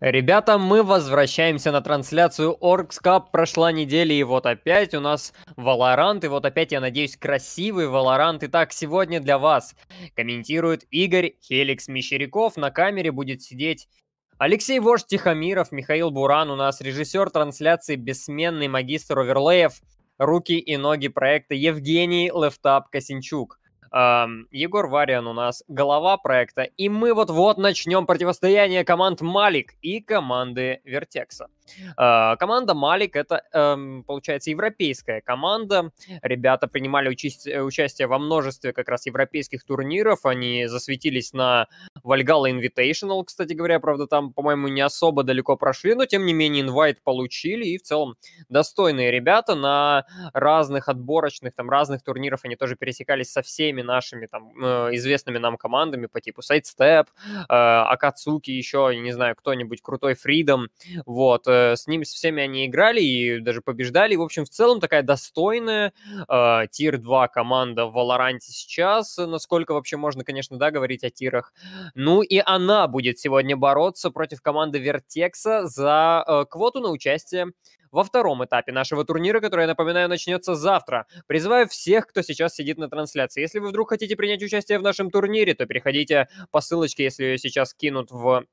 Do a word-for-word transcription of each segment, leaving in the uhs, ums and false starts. Ребята, мы возвращаемся на трансляцию о ар си эс Cup. Прошла неделя, и вот опять у нас Valorant, и вот опять, я надеюсь, красивый Valorant. Итак, сегодня для вас комментирует Игорь Helix Meshcheryakov. На камере будет сидеть Алексей Вождь Тихомиров, Михаил Буран, у нас режиссер трансляции, бессменный магистр оверлеев, руки и ноги проекта Евгений Лефтап Косинчук. Егор Вариан у нас голова проекта, и мы вот-вот начнем противостояние команд эм фо лик и команды Vertex. Э, команда эм фо лик это, э, получается, европейская команда. Ребята принимали уча- участие во множестве как раз европейских турниров, они засветились на Valhalla Invitational, кстати говоря, правда там, по-моему, не особо далеко прошли, но тем не менее инвайт получили, и в целом достойные ребята на разных отборочных, там разных турниров они тоже пересекались со всеми нашими там известными нам командами по типу Sidestep, Акатсуки, еще, не знаю, кто-нибудь крутой, Freedom, вот, с ними со всеми они играли и даже побеждали, и, в общем, в целом такая достойная э, тир два команда в Valorant сейчас, насколько вообще можно, конечно, да, говорить о тирах, ну и она будет сегодня бороться против команды Vertex за э, квоту на участие во втором этапе нашего турнира, который, я напоминаю, начнется завтра. Призываю всех, кто сейчас сидит на трансляции. Если вы вдруг хотите принять участие в нашем турнире, то переходите по ссылочке, если ее сейчас кинут в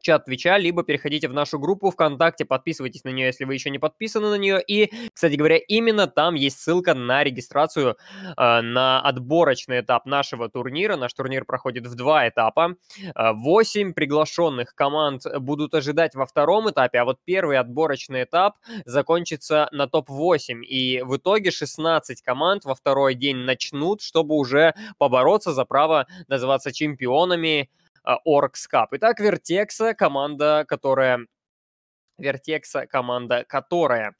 чат Твича, либо переходите в нашу группу ВКонтакте, подписывайтесь на нее, если вы еще не подписаны на нее. И, кстати говоря, именно там есть ссылка на регистрацию э, на отборочный этап нашего турнира. Наш турнир проходит в два этапа. Восемь приглашенных команд будут ожидать во втором этапе, а вот первый отборочный этап закончится на топ восемь. И в итоге шестнадцать команд во второй день начнут, чтобы уже побороться за право называться чемпионами о ар си эс Cup. Итак, Vertex, команда, которая... Vertex, команда, которая...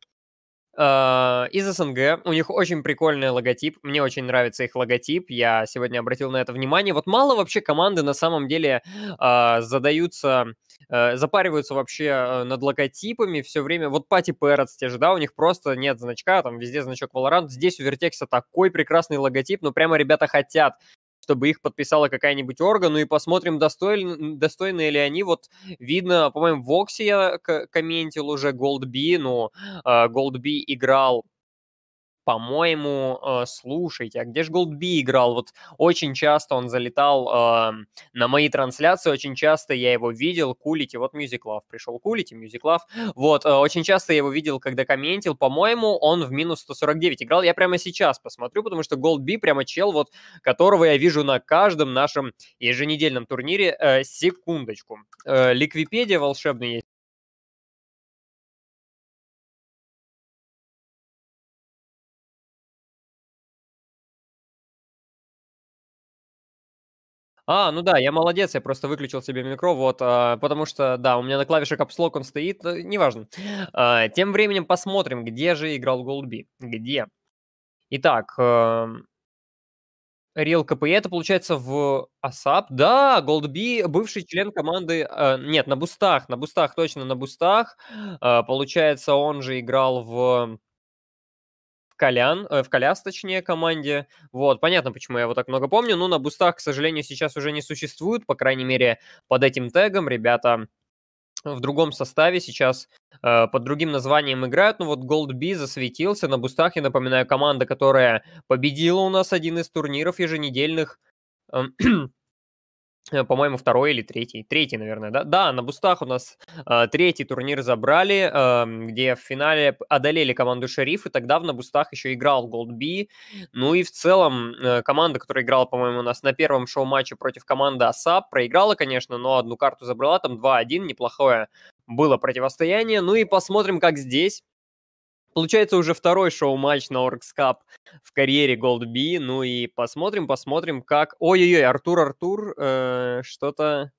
из СНГ, у них очень прикольный логотип, мне очень нравится их логотип, я сегодня обратил на это внимание. Вот мало вообще команды на самом деле э, задаются, э, запариваются вообще над логотипами все время. Вот Пати Пэротс те же, да, у них просто нет значка, там везде значок Valorant. Здесь у Vertex'а такой прекрасный логотип, ну прямо ребята хотят, чтобы их подписала какая-нибудь орга, ну и посмотрим, достойны, достойны ли они. Вот видно, по-моему, Voxxi я комментил уже, GoldBee, ну, GoldBee играл, по-моему, э, слушайте, а где же GoldBee играл? Вот очень часто он залетал э, на мои трансляции, очень часто я его видел, Кулити, вот Music Love пришел, Кулити, Music Love, вот, э, очень часто я его видел, когда комментил, по-моему, он в минус сто сорок девять играл, я прямо сейчас посмотрю, потому что GoldBee прямо чел, вот, которого я вижу на каждом нашем еженедельном турнире, э, секундочку, э, Liquipedia волшебный есть. А, ну да, я молодец, я просто выключил себе микро, вот, а, потому что, да, у меня на клавише капслок он стоит, неважно. А, тем временем посмотрим, где же играл GoldBee, где. Итак, а, Real кей пи и, это получается в а сап, да, GoldBee, бывший член команды, а, нет, NaBustah, NaBustah, точно NaBustah, а, получается, он же играл в... Колян, э, в Коляс, точнее, команде. Вот, понятно, почему я его так много помню. Ну, на бустах, к сожалению, сейчас уже не существует. По крайней мере, под этим тегом ребята в другом составе сейчас э, под другим названием играют. Ну, вот GoldBee засветился на бустах. Я напоминаю, команда, которая победила у нас один из турниров еженедельных. Э, По-моему, второй или третий. Третий, наверное, да? Да, на бустах у нас э, третий турнир забрали, э, где в финале одолели команду Шериф, и тогда на бустах еще играл GoldBee. Ну и в целом э, команда, которая играла, по-моему, у нас на первом шоу-матче против команды а сап, проиграла, конечно, но одну карту забрала, там два один, неплохое было противостояние. Ну и посмотрим, как здесь. Получается, уже второй шоу-матч на о ар си эс Cup в карьере GoldBee. Ну и посмотрим, посмотрим, как... Ой-ой-ой, Артур Артур, э, что-то...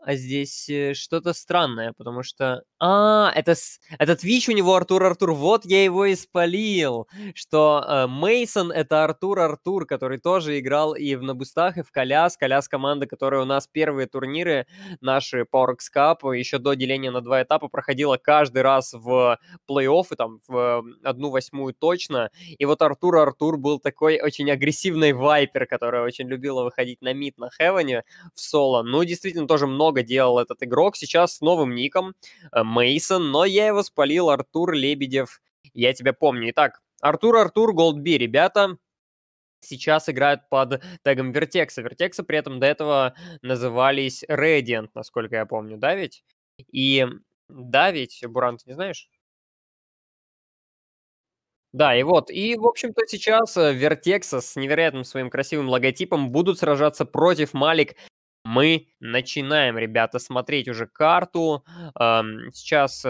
А здесь что-то странное, потому что... А, это, этот твич у него Артур Артур, вот я его и спалил, что Мейсон э, это Артур Артур, который тоже играл и в NaBustah, и в Kolyas. Kolyas команда, которая у нас первые турниры наши PowerX Cup еще до деления на два этапа проходила каждый раз в плей-офф, и там в одну восьмую точно. И вот Артур Артур был такой очень агрессивный вайпер, которая очень любила выходить на мид на Хевене в соло. Ну, действительно, тоже много делал этот игрок. Сейчас с новым ником Мейсон, но я его спалил, Артур Лебедев, я тебя помню. Итак, Артур Артур, GoldBee, ребята, сейчас играют под тегом Vertex. Vertex при этом до этого назывались Radiant, насколько я помню, да ведь? И да ведь, Буран, ты не знаешь? Да, и вот, и, в общем-то, сейчас Vertex с невероятным своим красивым логотипом будут сражаться против эм фо лик. Мы начинаем, ребята, смотреть уже карту. Сейчас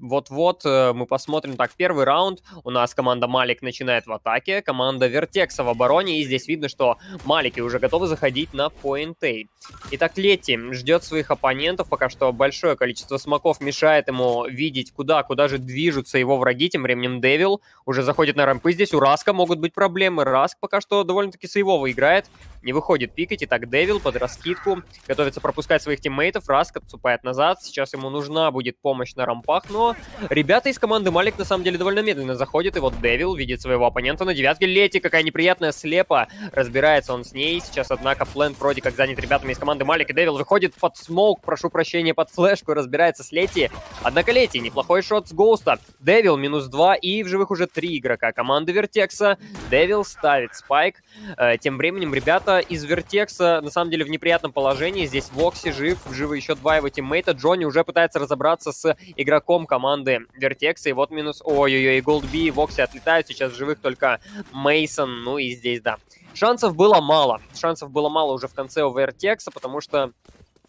вот-вот мы посмотрим. Так, первый раунд. У нас команда эм фо лик начинает в атаке, команда Vertex в обороне. И здесь видно, что эм фо лики уже готовы заходить на поинт-эй. Итак, Letty ждет своих оппонентов. Пока что большое количество смоков мешает ему видеть, куда, куда же движутся его враги. Тем временем Devil уже заходит на рампы. Здесь у Раска могут быть проблемы. Раск пока что довольно-таки сейвово играет. Не выходит пикать. Итак, Devil под раскидку готовится пропускать своих тиммейтов. Раск отступает назад. Сейчас ему нужна будет помощь на рампах, но ребята из команды эм фо лик на самом деле довольно медленно заходят. И вот Devil видит своего оппонента на девятке. Letty, какая неприятная слепа. Разбирается он с ней. Сейчас, однако, плент вроде как занят ребятами из команды эм фо лик. И Devil выходит под смоук, прошу прощения, под флешку. Разбирается с Letty. Однако Letty, неплохой шот с Гоуста. Devil минус два, и в живых уже три игрока команды Vertex. Devil ставит спайк. Тем временем ребята из Vertex на самом деле в неприятном положении. Положении. Здесь Voxxi жив, живы еще два его тиммейта. Jonny уже пытается разобраться с игроком команды Vertex. И вот минус... Ой-ой-ой, и GoldBee, и Voxxi отлетают. Сейчас в живых только Mason. Ну и здесь, да. Шансов было мало. Шансов было мало уже в конце у Vertex, потому что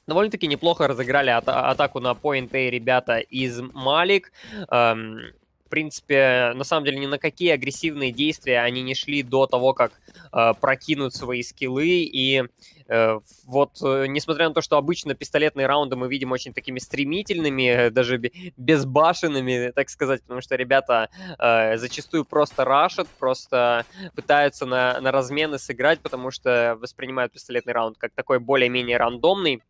довольно-таки неплохо разыграли ата атаку на поинт-эй ребята из эм фо лик. Эм... В принципе, на самом деле, ни на какие агрессивные действия они не шли до того, как э, прокинут свои скиллы. И э, вот, э, несмотря на то, что обычно пистолетные раунды мы видим очень такими стремительными, даже безбашенными, так сказать, потому что ребята э, зачастую просто рашат, просто пытаются на, на размены сыграть, потому что воспринимают пистолетный раунд как такой более-менее рандомный.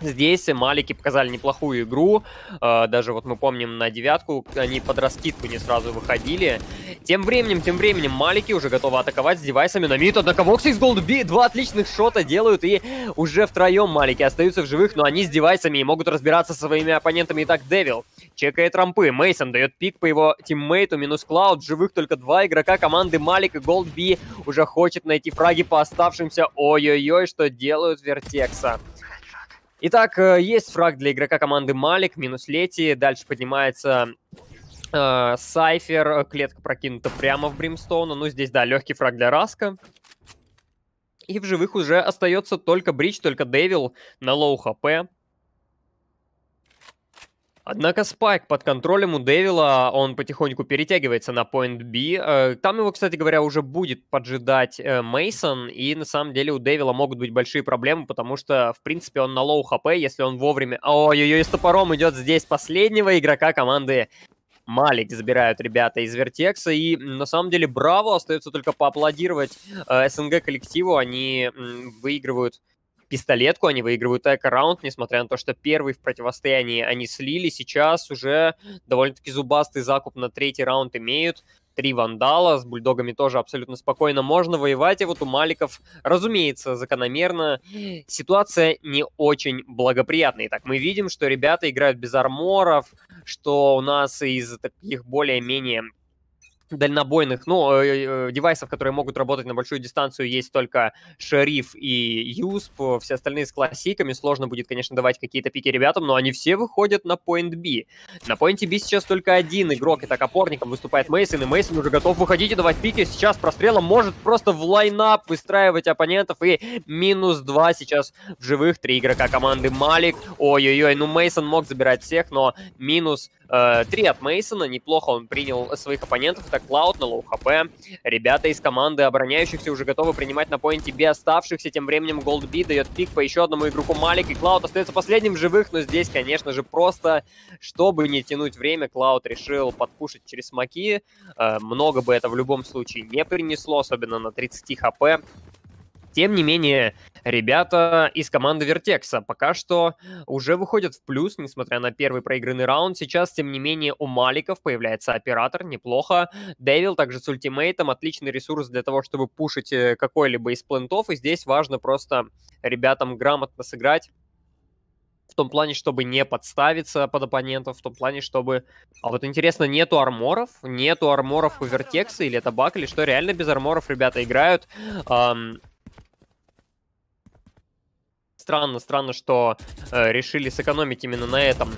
Здесь эм фо лики показали неплохую игру, даже вот мы помним на девятку, они под раскидку не сразу выходили. Тем временем, тем временем эм фо лики уже готовы атаковать с девайсами на мид, однако Voxxi с GoldBee два отличных шота делают, и уже втроем эм фо лики остаются в живых, но они с девайсами и могут разбираться со своими оппонентами. Итак, Devil чекает рампы, Mason дает пик по его тиммейту, минус Cloud, живых только два игрока команды эм фо лик, и GoldBee уже хочет найти фраги по оставшимся. Ой-ой-ой, что делают Vertex. Итак, есть фраг для игрока команды эм фо лик, минус Letty, дальше поднимается э, Сайфер, клетка прокинута прямо в Бримстоуна, ну здесь, да, легкий фраг для Раска. И в живых уже остается только Бридж, только Devil на лоу хп. Однако спайк под контролем у Devil, он потихоньку перетягивается на поинт B. Там его, кстати говоря, уже будет поджидать Мейсон, и на самом деле у Devil могут быть большие проблемы, потому что, в принципе, он на лоу хп, если он вовремя... Ой-ой-ой, с топором идет здесь последнего игрока команды эм фо лик, забирают ребята из Vertex, и на самом деле браво, остается только поаплодировать СНГ коллективу, они выигрывают пистолетку, они выигрывают эко-раунд, несмотря на то, что первый в противостоянии они слили, сейчас уже довольно-таки зубастый закуп на третий раунд имеют. Три вандала, с бульдогами тоже абсолютно спокойно можно воевать, и вот у эм фо ликов, разумеется, закономерно, ситуация не очень благоприятная. Итак, мы видим, что ребята играют без арморов, что у нас из таких более-менее дальнобойных, ну, э, э, девайсов, которые могут работать на большую дистанцию, есть только Шериф и Юсп, все остальные с классиками, сложно будет, конечно, давать какие-то пики ребятам, но они все выходят на поинт B. На поинте B сейчас только один игрок, и так опорником выступает Мейсон, и Мейсон уже готов выходить и давать пики, сейчас прострелом может просто в лайнап выстраивать оппонентов, и минус два сейчас в живых, три игрока команды эм фо лик, ой-ой-ой, ну Мейсон мог забирать всех, но минус Три от Мейсона, неплохо он принял своих оппонентов, это Cloud на лоу хп. Ребята из команды обороняющихся уже готовы принимать на поинте би оставшихся, тем временем GoldBee дает пик по еще одному игроку Малик, и Cloud остается последним в живых, но здесь, конечно же, просто, чтобы не тянуть время, Cloud решил подпушить через смоки, много бы это в любом случае не принесло, особенно на тридцать хп. Тем не менее, ребята из команды Vertex пока что уже выходят в плюс, несмотря на первый проигранный раунд. Сейчас, тем не менее, у Маликов появляется оператор, неплохо. Devil также с ультимейтом, отличный ресурс для того, чтобы пушить какой-либо из плентов. И здесь важно просто ребятам грамотно сыграть. В том плане, чтобы не подставиться под оппонентов, в том плане, чтобы... А вот интересно, нету арморов? Нету арморов у Vertex, или это баг, или что? Реально без арморов ребята играют. Странно, странно, что э, решили сэкономить именно на этом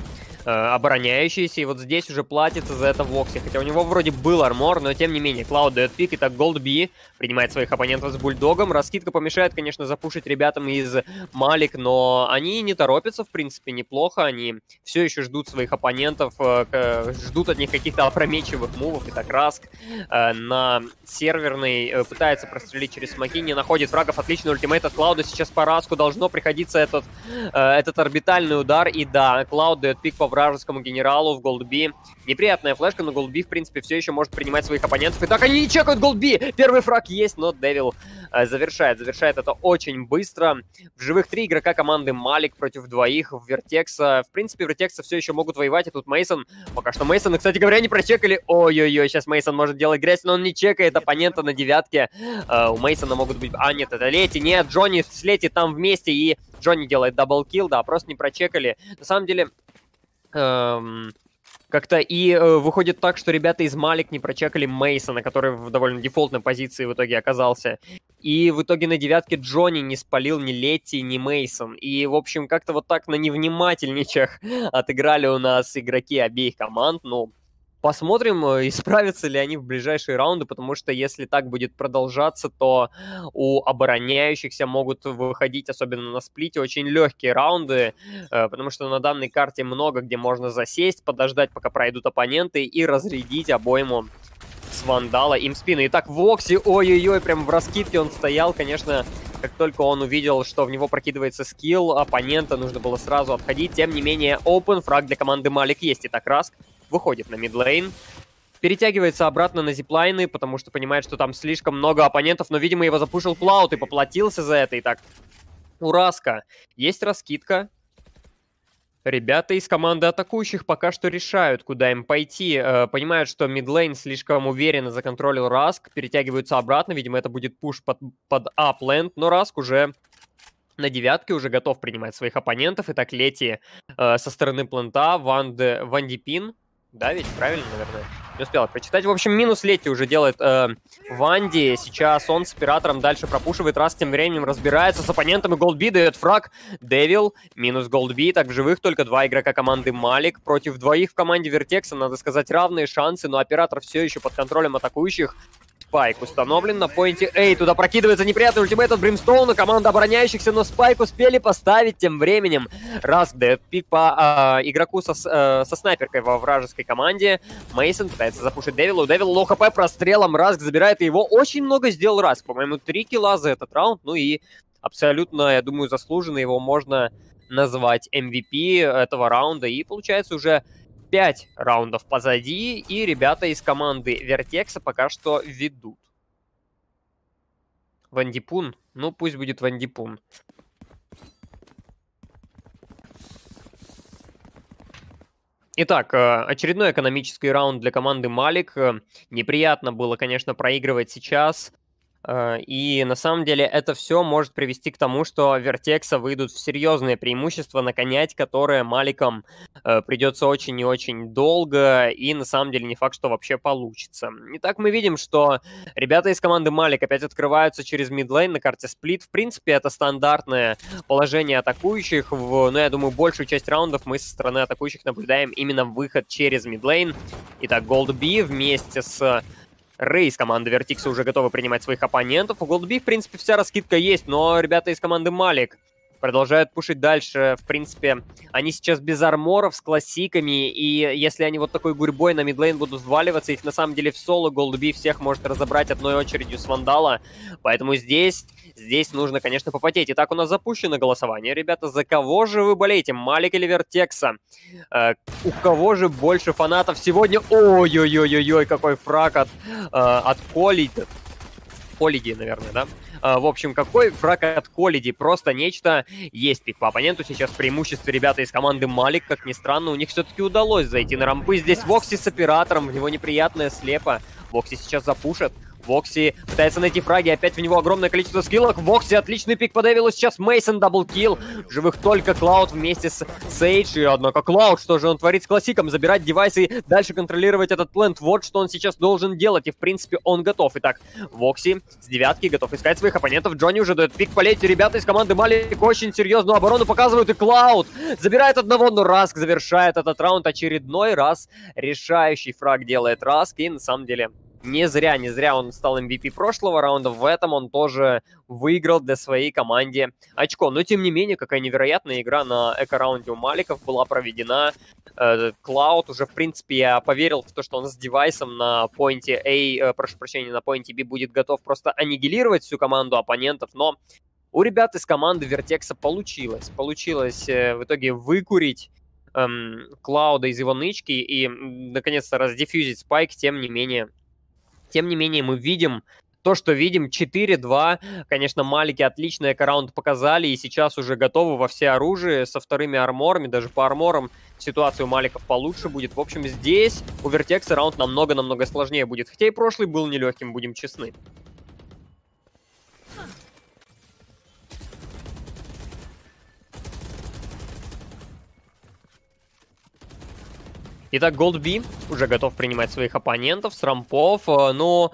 э, обороняющиеся. И вот здесь уже платится за это Voxxi. Хотя у него вроде был армор, но тем не менее. Cloud дает пик, и так GoldBee принимает своих оппонентов с бульдогом. Раскидка помешает, конечно, запушить ребятам из Малик, но они не торопятся, в принципе, неплохо. Они все еще ждут своих оппонентов, э, ждут от них каких-то опрометчивых мувов. И так Раск э, на серверный э, пытается прострелить через смоки, не находит врагов. Отличный ультимейт от Cloud. Сейчас по Раску должно приходить Этот, э, этот орбитальный удар. И да, Cloud дает пик по вражескому генералу в GoldBee. Неприятная флешка, но GoldBee, в принципе, все еще может принимать своих оппонентов. И так они не чекают GoldBee. Первый фраг есть, но Devil э, завершает. Завершает это очень быстро. В живых три игрока команды Малик против двоих в Vertex. В принципе, Vertex все еще могут воевать. И тут Мейсон. Пока что Мейсона, кстати говоря, не прочекали. Ой-ой-ой, сейчас Мейсон может делать грязь, но он не чекает оппонента на девятке. Э, у Мейсона могут быть... А, нет, это Letty. Нет, Jonny с Letty там вместе, и Jonny делает даблкил, да, просто не прочекали. На самом деле, эм, как-то и э, выходит так, что ребята из Малик не прочекали Мейсона, который в довольно дефолтной позиции в итоге оказался. И в итоге на девятке Jonny не спалил ни Letty, ни Мейсон. И, в общем, как-то вот так на невнимательничах отыграли у нас игроки обеих команд. Ну, посмотрим, исправятся ли они в ближайшие раунды, потому что если так будет продолжаться, то у обороняющихся могут выходить, особенно на сплите, очень легкие раунды, потому что на данной карте много где можно засесть, подождать, пока пройдут оппоненты, и разрядить обойму с Вандала им в спину. Итак, Voxxi, ой-ой-ой, прям в раскидке он стоял, конечно... Как только он увидел, что в него прокидывается скилл оппонента, нужно было сразу отходить. Тем не менее, open, фраг для команды Малик есть. Итак, Раск выходит на мидлейн, перетягивается обратно на зиплайны, потому что понимает, что там слишком много оппонентов, но, видимо, его запушил Cloud и поплатился за это. Итак, у Раска есть раскидка. Ребята из команды атакующих пока что решают, куда им пойти. Понимают, что мидлейн слишком уверенно законтролил Раск. Перетягиваются обратно. Видимо, это будет пуш под, под апленд. Но Раск уже на девятке, уже готов принимать своих оппонентов. Итак, Letty э, со стороны плента. Ванд, Вандипин. Да, ведь правильно, наверное. Не успел прочитать. В общем, минус Letty уже делает э, Ванди. Сейчас он с оператором дальше пропушивает. Раз тем временем разбирается с оппонентом. И GoldBee дает фраг. Devil минус GoldBee. Так, в живых только два игрока команды Малик. Против двоих в команде Vertex, надо сказать, равные шансы. Но оператор все еще под контролем атакующих. Спайк установлен на поинте A. Туда прокидывается неприятный ультимейт от Бримстоуна. Команда обороняющихся, но спайк успели поставить тем временем. Раск дает пик по э, игроку со, э, со снайперкой во вражеской команде. Мейсон пытается запушить Девилу. Девил лоу хп прострелом. Раск забирает его. Очень много сделал Раск. По-моему, три килла за этот раунд. Ну и абсолютно, я думаю, заслуженно его можно назвать эм ви пи этого раунда. И получается уже... пять раундов позади, и ребята из команды Vertex пока что ведут. Вандипун? Ну, пусть будет Вандипун. Итак, очередной экономический раунд для команды Малик. Неприятно было, конечно, проигрывать сейчас. И на самом деле это все может привести к тому, что Vertex выйдут в серьезные преимущества, наконять которые Маликам придется очень и очень долго, и на самом деле не факт, что вообще получится. Итак, мы видим, что ребята из команды Малик опять открываются через мидлейн на карте Split. В принципе, это стандартное положение атакующих, в... но я думаю, большую часть раундов мы со стороны атакующих наблюдаем именно выход через мидлейн. Итак, GoldBee вместе с... Рейс команды Vertex уже готовы принимать своих оппонентов. У GoldBee, в принципе, вся раскидка есть, но ребята из команды Малик продолжают пушить дальше. В принципе, они сейчас без арморов, с классиками, и если они вот такой гурьбой на мидлейн будут вваливаться, их на самом деле в соло GoldBee всех может разобрать одной очередью с Вандала, поэтому здесь, здесь нужно, конечно, попотеть. Итак, у нас запущено голосование, ребята, за кого же вы болеете, Малик или Вертекса? Э, у кого же больше фанатов сегодня? Ой-ой-ой-ой, какой фраг от, э, от Коли... Holiday, наверное, да? А, в общем, какой фраг от Holiday? Просто нечто. Есть пик по оппоненту. Сейчас преимущество ребята из команды эм фор лик. Как ни странно, у них все-таки удалось зайти на рампы. Здесь Voxxi с оператором. У него неприятное слепо. Voxxi сейчас запушит. Voxxi пытается найти фраги, опять в него огромное количество скиллок. Voxxi отличный пик по Девилу, сейчас Mason даблкил. Живых только Cloud вместе с Сейдж. И однако Cloud, что же он творит с классиком? Забирать девайсы и дальше контролировать этот плент. Вот что он сейчас должен делать. И в принципе он готов. Итак, Voxxi с девятки готов искать своих оппонентов. Jonny уже дает пик по Letty. Ребята из команды эм фор лик очень серьезную оборону показывают. И Cloud забирает одного, но Rusk завершает этот раунд. Очередной раз решающий фраг делает Rusk. И на самом деле... Не зря, не зря он стал эм ви пи прошлого раунда, в этом он тоже выиграл для своей команде очко. Но тем не менее, какая невероятная игра на эко-раунде у Маликов была проведена. Cloud уже, в принципе, я поверил в то, что он с девайсом на поинте A, прошу прощения, на поинте B будет готов просто аннигилировать всю команду оппонентов, но у ребят из команды Vertex получилось. Получилось в итоге выкурить Клауда из его нычки и, наконец-то, раздиффьюзить спайк, тем не менее... Тем не менее, мы видим то, что видим. четыре-два. Конечно, эм фор лики отличный эко-раунд показали. И сейчас уже готовы во все оружие со вторыми арморами. Даже по арморам ситуация у эм фор ликов получше будет. В общем, здесь у Vertex раунд намного-намного сложнее будет. Хотя и прошлый был нелегким, будем честны. Итак, GoldBee уже готов принимать своих оппонентов с рампов, но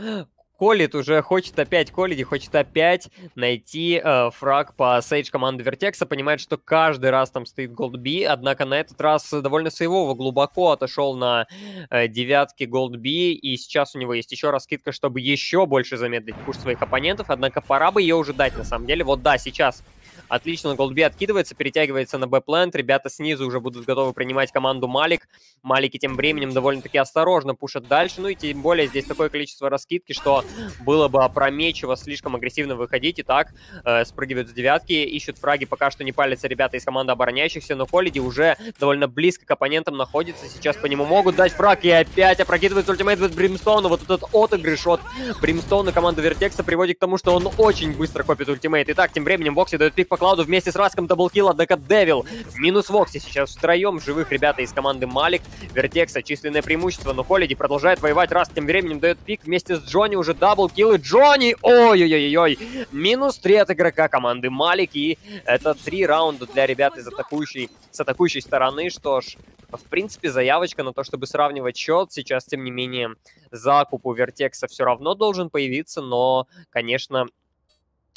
Колид уже хочет опять, Колиди хочет опять найти э, фраг по сейдж команды Vertex, понимает, что каждый раз там стоит GoldBee, однако на этот раз довольно сейвово глубоко отошел на э, девятки GoldBee, и сейчас у него есть еще раскидка, чтобы еще больше замедлить пуш своих оппонентов, однако пора бы ее уже дать на самом деле, вот да, сейчас... Отлично, GoldBee откидывается, перетягивается на Б-плент. Ребята снизу уже будут готовы принимать команду эм фор лик. эм фор лики тем временем довольно-таки осторожно пушат дальше. Ну и тем более здесь такое количество раскидки, что было бы опрометчиво слишком агрессивно выходить. Итак, э, спрыгивают с девятки, ищут фраги. Пока что не палятся ребята из команды обороняющихся. Но Holiday уже довольно близко к оппонентам находится. Сейчас по нему могут дать фраг. И опять опрокидывается ультимейт от Бримстоуна. Вот этот отыгрыш от Бримстоуна команды Vertex приводит к тому, что он очень быстро копит ультимейт. Итак, тем временем Voxxi дает пик по Клауду вместе с Раском, даблкил, однако Devil минус Voxxi. Сейчас втроем живых ребята из команды эм фор лик, Vertex, численное преимущество, но Holiday продолжает воевать. Раск тем временем дает пик вместе с Jonny, уже даблкил, и Jonny, ой-ой-ой-ой, минус три от игрока команды эм фор лик, и это три раунда для ребят из атакующей, с атакующей стороны. Что ж, в принципе, заявочка на то, чтобы сравнивать счет. Сейчас, тем не менее, закуп у Vertex все равно должен появиться, но, конечно...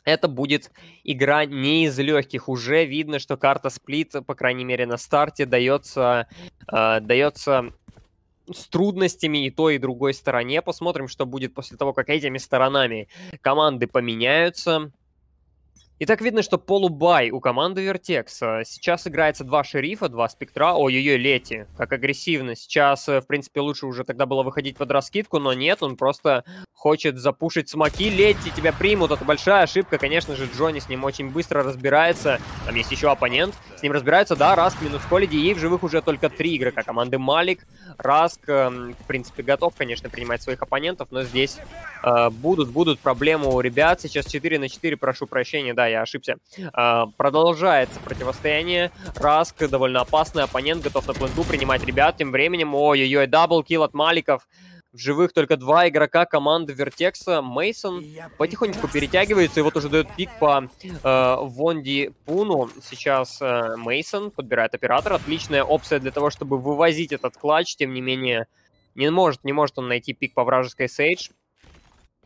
Это будет игра не из легких. Уже видно, что карта Split, по крайней мере на старте, дается, э, дается с трудностями и той, и другой стороне. Посмотрим, что будет после того, как этими сторонами команды поменяются. И так видно, что полубай у команды Vertex. Сейчас играется два шерифа, два спектра. Ой-ой-ой, Letty, как агрессивно. Сейчас, в принципе, лучше уже тогда было выходить под раскидку, но нет, он просто хочет запушить смоки. Letty, тебя примут, это большая ошибка. Конечно же, Jonny с ним очень быстро разбирается. Там есть еще оппонент. С ним разбираются, да, Rusk минус Holiday. И в живых уже только три игрока команды эм фор лик. Rusk, э, в принципе, готов, конечно, принимать своих оппонентов, но здесь э, будут, будут проблемы у ребят. Сейчас четыре на четыре, прошу прощения, да. Да, я ошибся. А, продолжается противостояние. Rusk довольно опасный оппонент, готов на пленту принимать ребят. Тем временем, ой-ой-ой, даблкил от Маликов. В живых только два игрока команды Vertex. Мейсон потихонечку перетягивается, и вот уже дает пик по э, Вандипуну. Сейчас э, Мейсон подбирает оператор. Отличная опция для того, чтобы вывозить этот клатч. Тем не менее, не может, не может он найти пик по вражеской сейдж.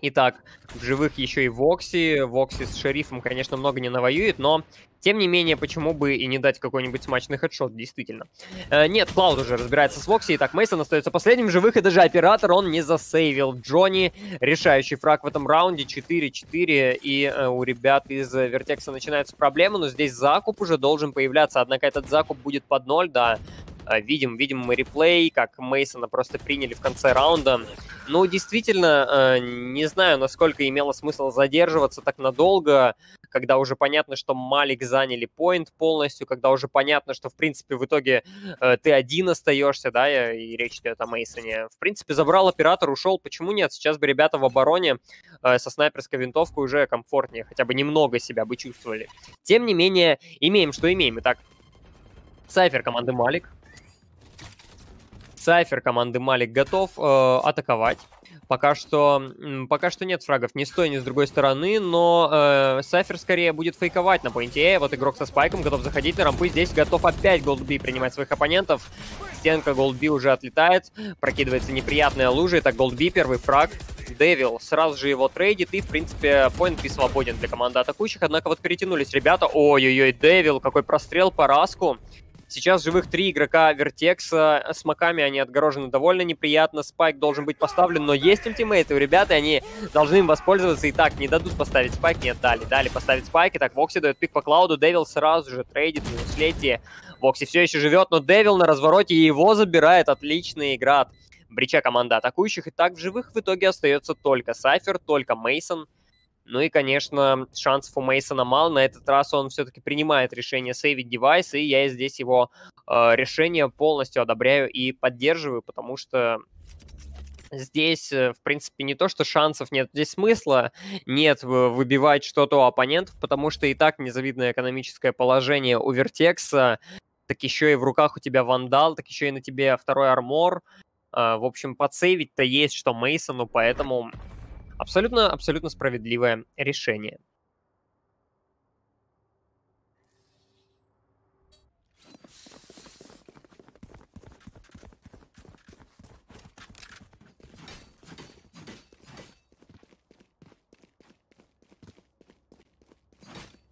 Итак, в живых еще и Voxxi. Voxxi с Шерифом, конечно, много не навоюет, но, тем не менее, почему бы и не дать какой-нибудь смачный хедшот, действительно. Э, нет, Cloud уже разбирается с Voxxi. Итак, Mason остается последним в живых, и даже оператор он не засейвил. Jonny решающий фраг в этом раунде, четыре-четыре, и э, у ребят из Vertex начинаются проблемы, но здесь закуп уже должен появляться, однако этот закуп будет под ноль, да. Видим, видим мы реплей, как Мейсона просто приняли в конце раунда. Ну, действительно, не знаю, насколько имело смысл задерживаться так надолго, когда уже понятно, что эм фор лик заняли поинт полностью, когда уже понятно, что, в принципе, в итоге ты один остаешься, да, и речь идет о Мейсоне. В принципе, забрал оператор, ушел. Почему нет? Сейчас бы ребята в обороне со снайперской винтовкой уже комфортнее, хотя бы немного себя бы чувствовали. Тем не менее, имеем, что имеем. Итак, Сайфер команды эм фор лик. Сайфер команды эм фор лик готов э, атаковать. Пока что, пока что нет фрагов ни с той, ни с другой стороны, но э, Сайфер скорее будет фейковать на поинте. Вот игрок со спайком готов заходить на рампы. Здесь готов опять GoldBee принимать своих оппонентов. Стенка GoldBee уже отлетает. Прокидывается неприятная лужа. Итак, GoldBee первый фраг. Devil сразу же его трейдит. И, в принципе, поинт B свободен для команды атакующих. Однако вот перетянулись ребята. Ой-ой-ой, Devil, какой прострел по Раску. Сейчас живых три игрока Vertex, с маками они отгорожены довольно неприятно, спайк должен быть поставлен, но есть ультимейты у ребят, и они должны им воспользоваться, и так не дадут поставить спайк, нет, дали, дали поставить спайк, и так Voxxi дает пик по Клауду, Devil сразу же трейдит, минус Letty, Voxxi все еще живет, но Devil на развороте его забирает, отличная игра от брича команды атакующих, и так в живых в итоге остается только Сайфер, только Mason. Ну и, конечно, шансов у Мейсона мало. На этот раз он все-таки принимает решение сейвить девайс, и я здесь его э, решение полностью одобряю и поддерживаю, потому что здесь, в принципе, не то, что шансов нет, здесь смысла нет выбивать что-то у оппонентов, потому что и так незавидное экономическое положение у Vertex, так еще и в руках у тебя вандал, так еще и на тебе второй армор. Э, в общем, подсейвить-то есть что Мейсону, поэтому... Абсолютно, абсолютно справедливое решение.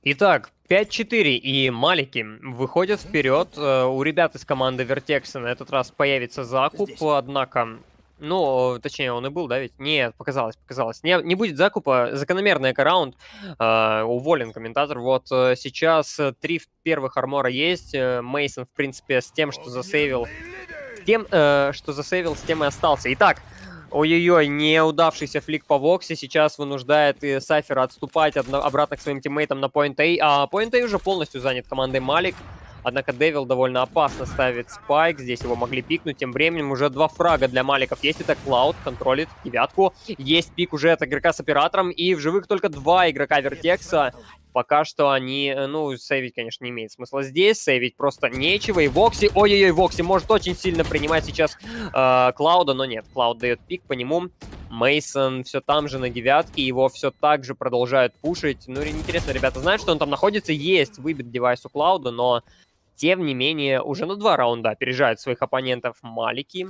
Итак, пять-четыре, и эм фор лики выходят вперед. У ребят из команды Vertex на этот раз появится закуп, здесь. Однако... Ну, точнее, он и был, да, ведь? Нет, показалось, показалось. Не, не будет закупа, закономерный эко-раунд. Э, уволен комментатор. Вот э, сейчас три первых армора есть. Мейсон, в принципе, с тем, что засейвил... С тем, э, что засейвил, с тем и остался. Итак, ой-ой-ой, неудавшийся флик по Voxxi сейчас вынуждает и Сайфера отступать одно, обратно к своим тиммейтам на Point A. А Point A уже полностью занят командой эм фор лик. Однако Devil довольно опасно ставит спайк. Здесь его могли пикнуть. Тем временем уже два фрага для эм фор ликов есть. Это Cloud контролит девятку. Есть пик уже от игрока с оператором. И в живых только два игрока Vertex. Пока что они... Ну, сейвить, конечно, не имеет смысла здесь. Сейвить просто нечего. И Voxxi... Ой-ой-ой, Voxxi может очень сильно принимать сейчас Клауда. Э, но нет, Cloud дает пик по нему. Мейсон все там же на девятке, его все так же продолжают пушить. Ну, интересно, ребята знают, что он там находится. Есть выбит девайс у Клауда, но... Тем не менее, уже на два раунда опережают своих оппонентов эм фор лики.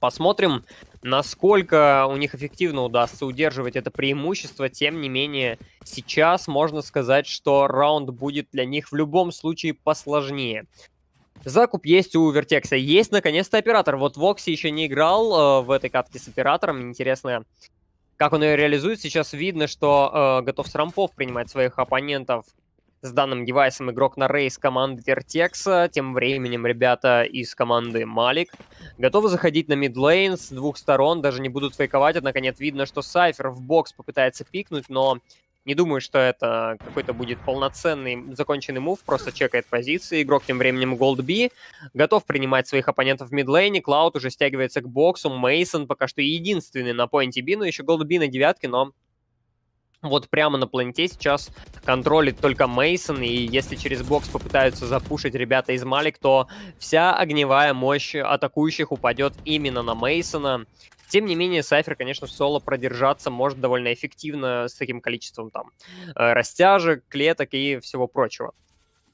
Посмотрим, насколько у них эффективно удастся удерживать это преимущество. Тем не менее, сейчас можно сказать, что раунд будет для них в любом случае посложнее. Закуп есть у Vertex. Есть, наконец-то, оператор. Вот Voxxi еще не играл э, в этой катке с оператором. Интересно, как он ее реализует. Сейчас видно, что э, готов с рампов принимать своих оппонентов. С данным девайсом игрок на рейс команды Vertex. Тем временем ребята из команды эм фор лик готовы заходить на мидлейн с двух сторон. Даже не будут фейковать. Однако нет, видно, что Сайфер в бокс попытается пикнуть, но не думаю, что это какой-то будет полноценный законченный мув. Просто чекает позиции. Игрок тем временем GoldBee готов принимать своих оппонентов в мидлейне. Cloud уже стягивается к боксу. Mason пока что единственный на поинте B. Ну, еще GoldBee на девятке, но... Вот прямо на планете сейчас контролит только Мейсон, и если через бокс попытаются запушить ребята из эм фор лик, то вся огневая мощь атакующих упадет именно на Мейсона. Тем не менее, Сайфер, конечно, в соло продержаться может довольно эффективно с таким количеством там растяжек, клеток и всего прочего.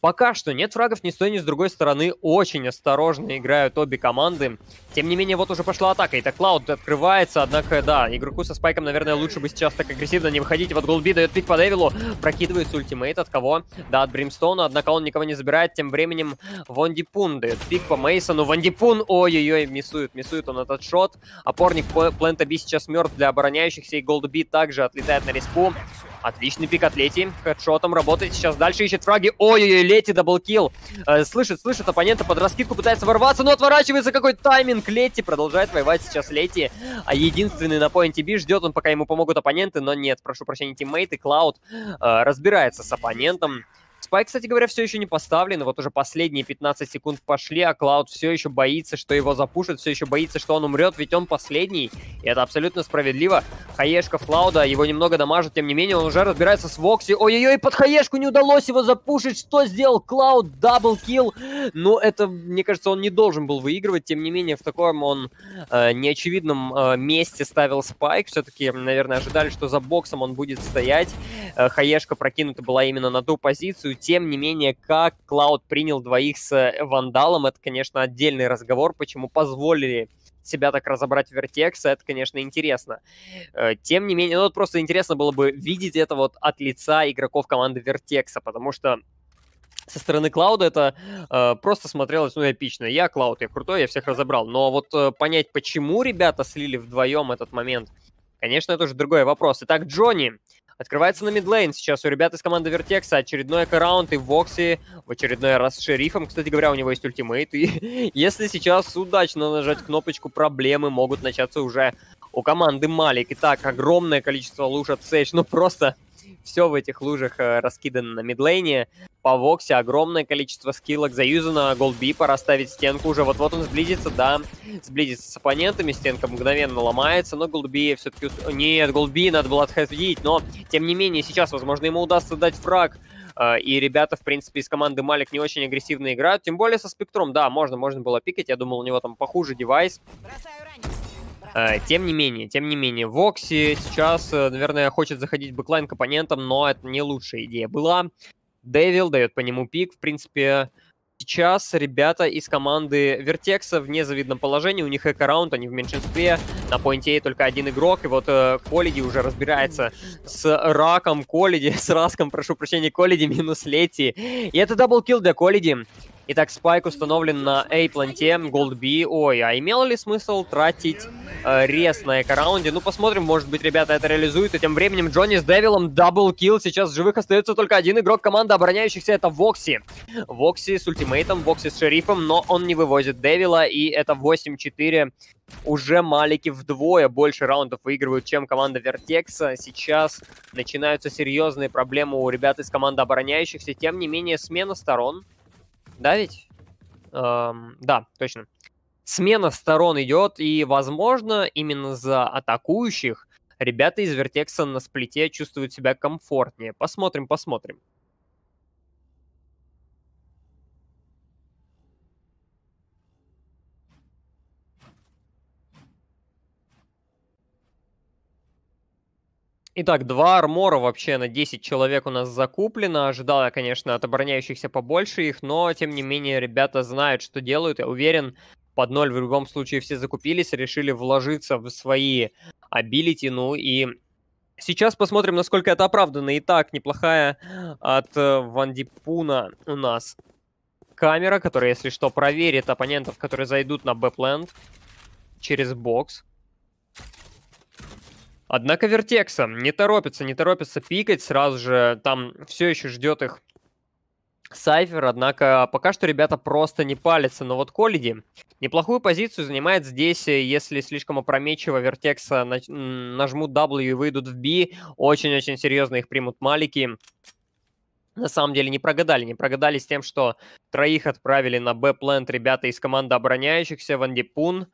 Пока что нет фрагов ни с той, ни с другой стороны. Очень осторожно играют обе команды. Тем не менее, вот уже пошла атака. Итак, Cloud открывается. Однако, да, игроку со спайком, наверное, лучше бы сейчас так агрессивно не выходить. И вот GoldBee дает пик по Девилу. Прокидывается ультимейт. От кого? Да, от Бримстоуна. Однако он никого не забирает. Тем временем Вандипун дает пик по Мейсону. Вандипун, ой-ой-ой, миссует, миссует он этот шот. Опорник Плента Би сейчас мертв для обороняющихся. И GoldBee также отлетает на респу. Отличный пик от Letty. Хедшотом работает. Сейчас дальше ищет фраги. Ой-ой-ой, Letty даблкил. Э, слышит, слышит оппонента под раскидку, пытается ворваться, но отворачивается. Какой тайминг. Letty продолжает воевать сейчас Letty. А единственный на поинте Би. Ждет он, пока ему помогут оппоненты, но нет. Прошу прощения, тиммейты. Cloud э, разбирается с оппонентом. Спайк, кстати говоря, все еще не поставлен. Вот уже последние пятнадцать секунд пошли, а Cloud все еще боится, что его запушат, все еще боится, что он умрет, ведь он последний. И это абсолютно справедливо. Хаешка в Клауда, его немного дамажит, тем не менее, он уже разбирается с Voxxi. Ой-ой-ой, под хаешку не удалось его запушить. Что сделал Cloud? Даблкил. Ну, это, мне кажется, он не должен был выигрывать. Тем не менее, в таком он э, неочевидном э, месте ставил спайк. Все-таки, наверное, ожидали, что за боксом он будет стоять. Э, хаешка прокинута была именно на ту позицию. Тем не менее, как Cloud принял двоих с Вандалом, это, конечно, отдельный разговор, почему позволили себя так разобрать Вертекса, это, конечно, интересно. Тем не менее, ну, вот просто интересно было бы видеть это вот от лица игроков команды Вертекса, потому что со стороны Cloud это э, просто смотрелось, ну, эпично. Я Cloud, я крутой, я всех разобрал. Но вот э, понять, почему ребята слили вдвоем этот момент, конечно, это уже другой вопрос. Итак, Jonny открывается на мидлейн сейчас у ребят из команды Вертекса. Очередной эко-раунд, и Voxxi в очередной раз с Шерифом. Кстати говоря, у него есть ультимейт. И если сейчас удачно нажать кнопочку, проблемы могут начаться уже у команды эм фо лик. Итак, огромное количество луж от Сейдж. Ну просто все в этих лужах раскидано на мидлейне. По Voxxi огромное количество скиллок заюзано. GoldBee, пора ставить стенку уже. Вот-вот он сблизится, да. Сблизится с оппонентами. Стенка мгновенно ломается. Но GoldBee все-таки... Нет, GoldBee надо было отходить. Но, тем не менее, сейчас, возможно, ему удастся дать фраг. И ребята, в принципе, из команды эм фо лик не очень агрессивно играют. Тем более со спектром. Да, можно, можно было пикать. Я думал, у него там похуже девайс. Тем не менее, тем не менее, Voxxi сейчас, наверное, хочет заходить в бэклайн к оппонентам, но это не лучшая идея была. Devil дает по нему пик. В принципе, сейчас ребята из команды Вертекса в незавидном положении. У них эко-раунд, они в меньшинстве. На поинте A только один игрок. И вот Coldy уже разбирается с раком Coldy, с раском, прошу прощения, Coldy минус Letty. И это даблкил для Coldy. Итак, спайк установлен на A-планте, GoldBee. Ой, а имело ли смысл тратить э, рез на эко-раунде? Ну, посмотрим, может быть, ребята это реализуют. И тем временем Jonny с Девилом, даблкил. Сейчас в живых остается только один игрок команды обороняющихся, это Voxxi. Voxxi с ультимейтом, Voxxi с Шерифом, но он не вывозит Девила, и это восемь четыре. Уже малики вдвое больше раундов выигрывают, чем команда Вертекса. Сейчас начинаются серьезные проблемы у ребят из команды обороняющихся. Тем не менее, смена сторон... Да ведь? Эм, да, точно. Смена сторон идет, и, возможно, именно за атакующих ребята из Вертекса на сплите чувствуют себя комфортнее. Посмотрим, посмотрим. Итак, два армора вообще на десять человек у нас закуплено. Ожидал я, конечно, от обороняющихся побольше их, но, тем не менее, ребята знают, что делают. Я уверен, под ноль в любом случае все закупились, решили вложиться в свои абилити. Ну и сейчас посмотрим, насколько это оправдано. Итак, неплохая от Вандипуна у нас камера, которая, если что, проверит оппонентов, которые зайдут на бэплэнд через бокс. Однако Вертекса не торопится, не торопится пикать, сразу же там все еще ждет их Сайфер, однако пока что ребята просто не палятся. Но вот Coldy неплохую позицию занимает здесь, если слишком опрометчиво Вертекса нач... нажмут W и выйдут в B, очень-очень серьезно их примут малики. На самом деле не прогадали, не прогадали с тем, что троих отправили на B-плент ребята из команды обороняющихся. Вандипун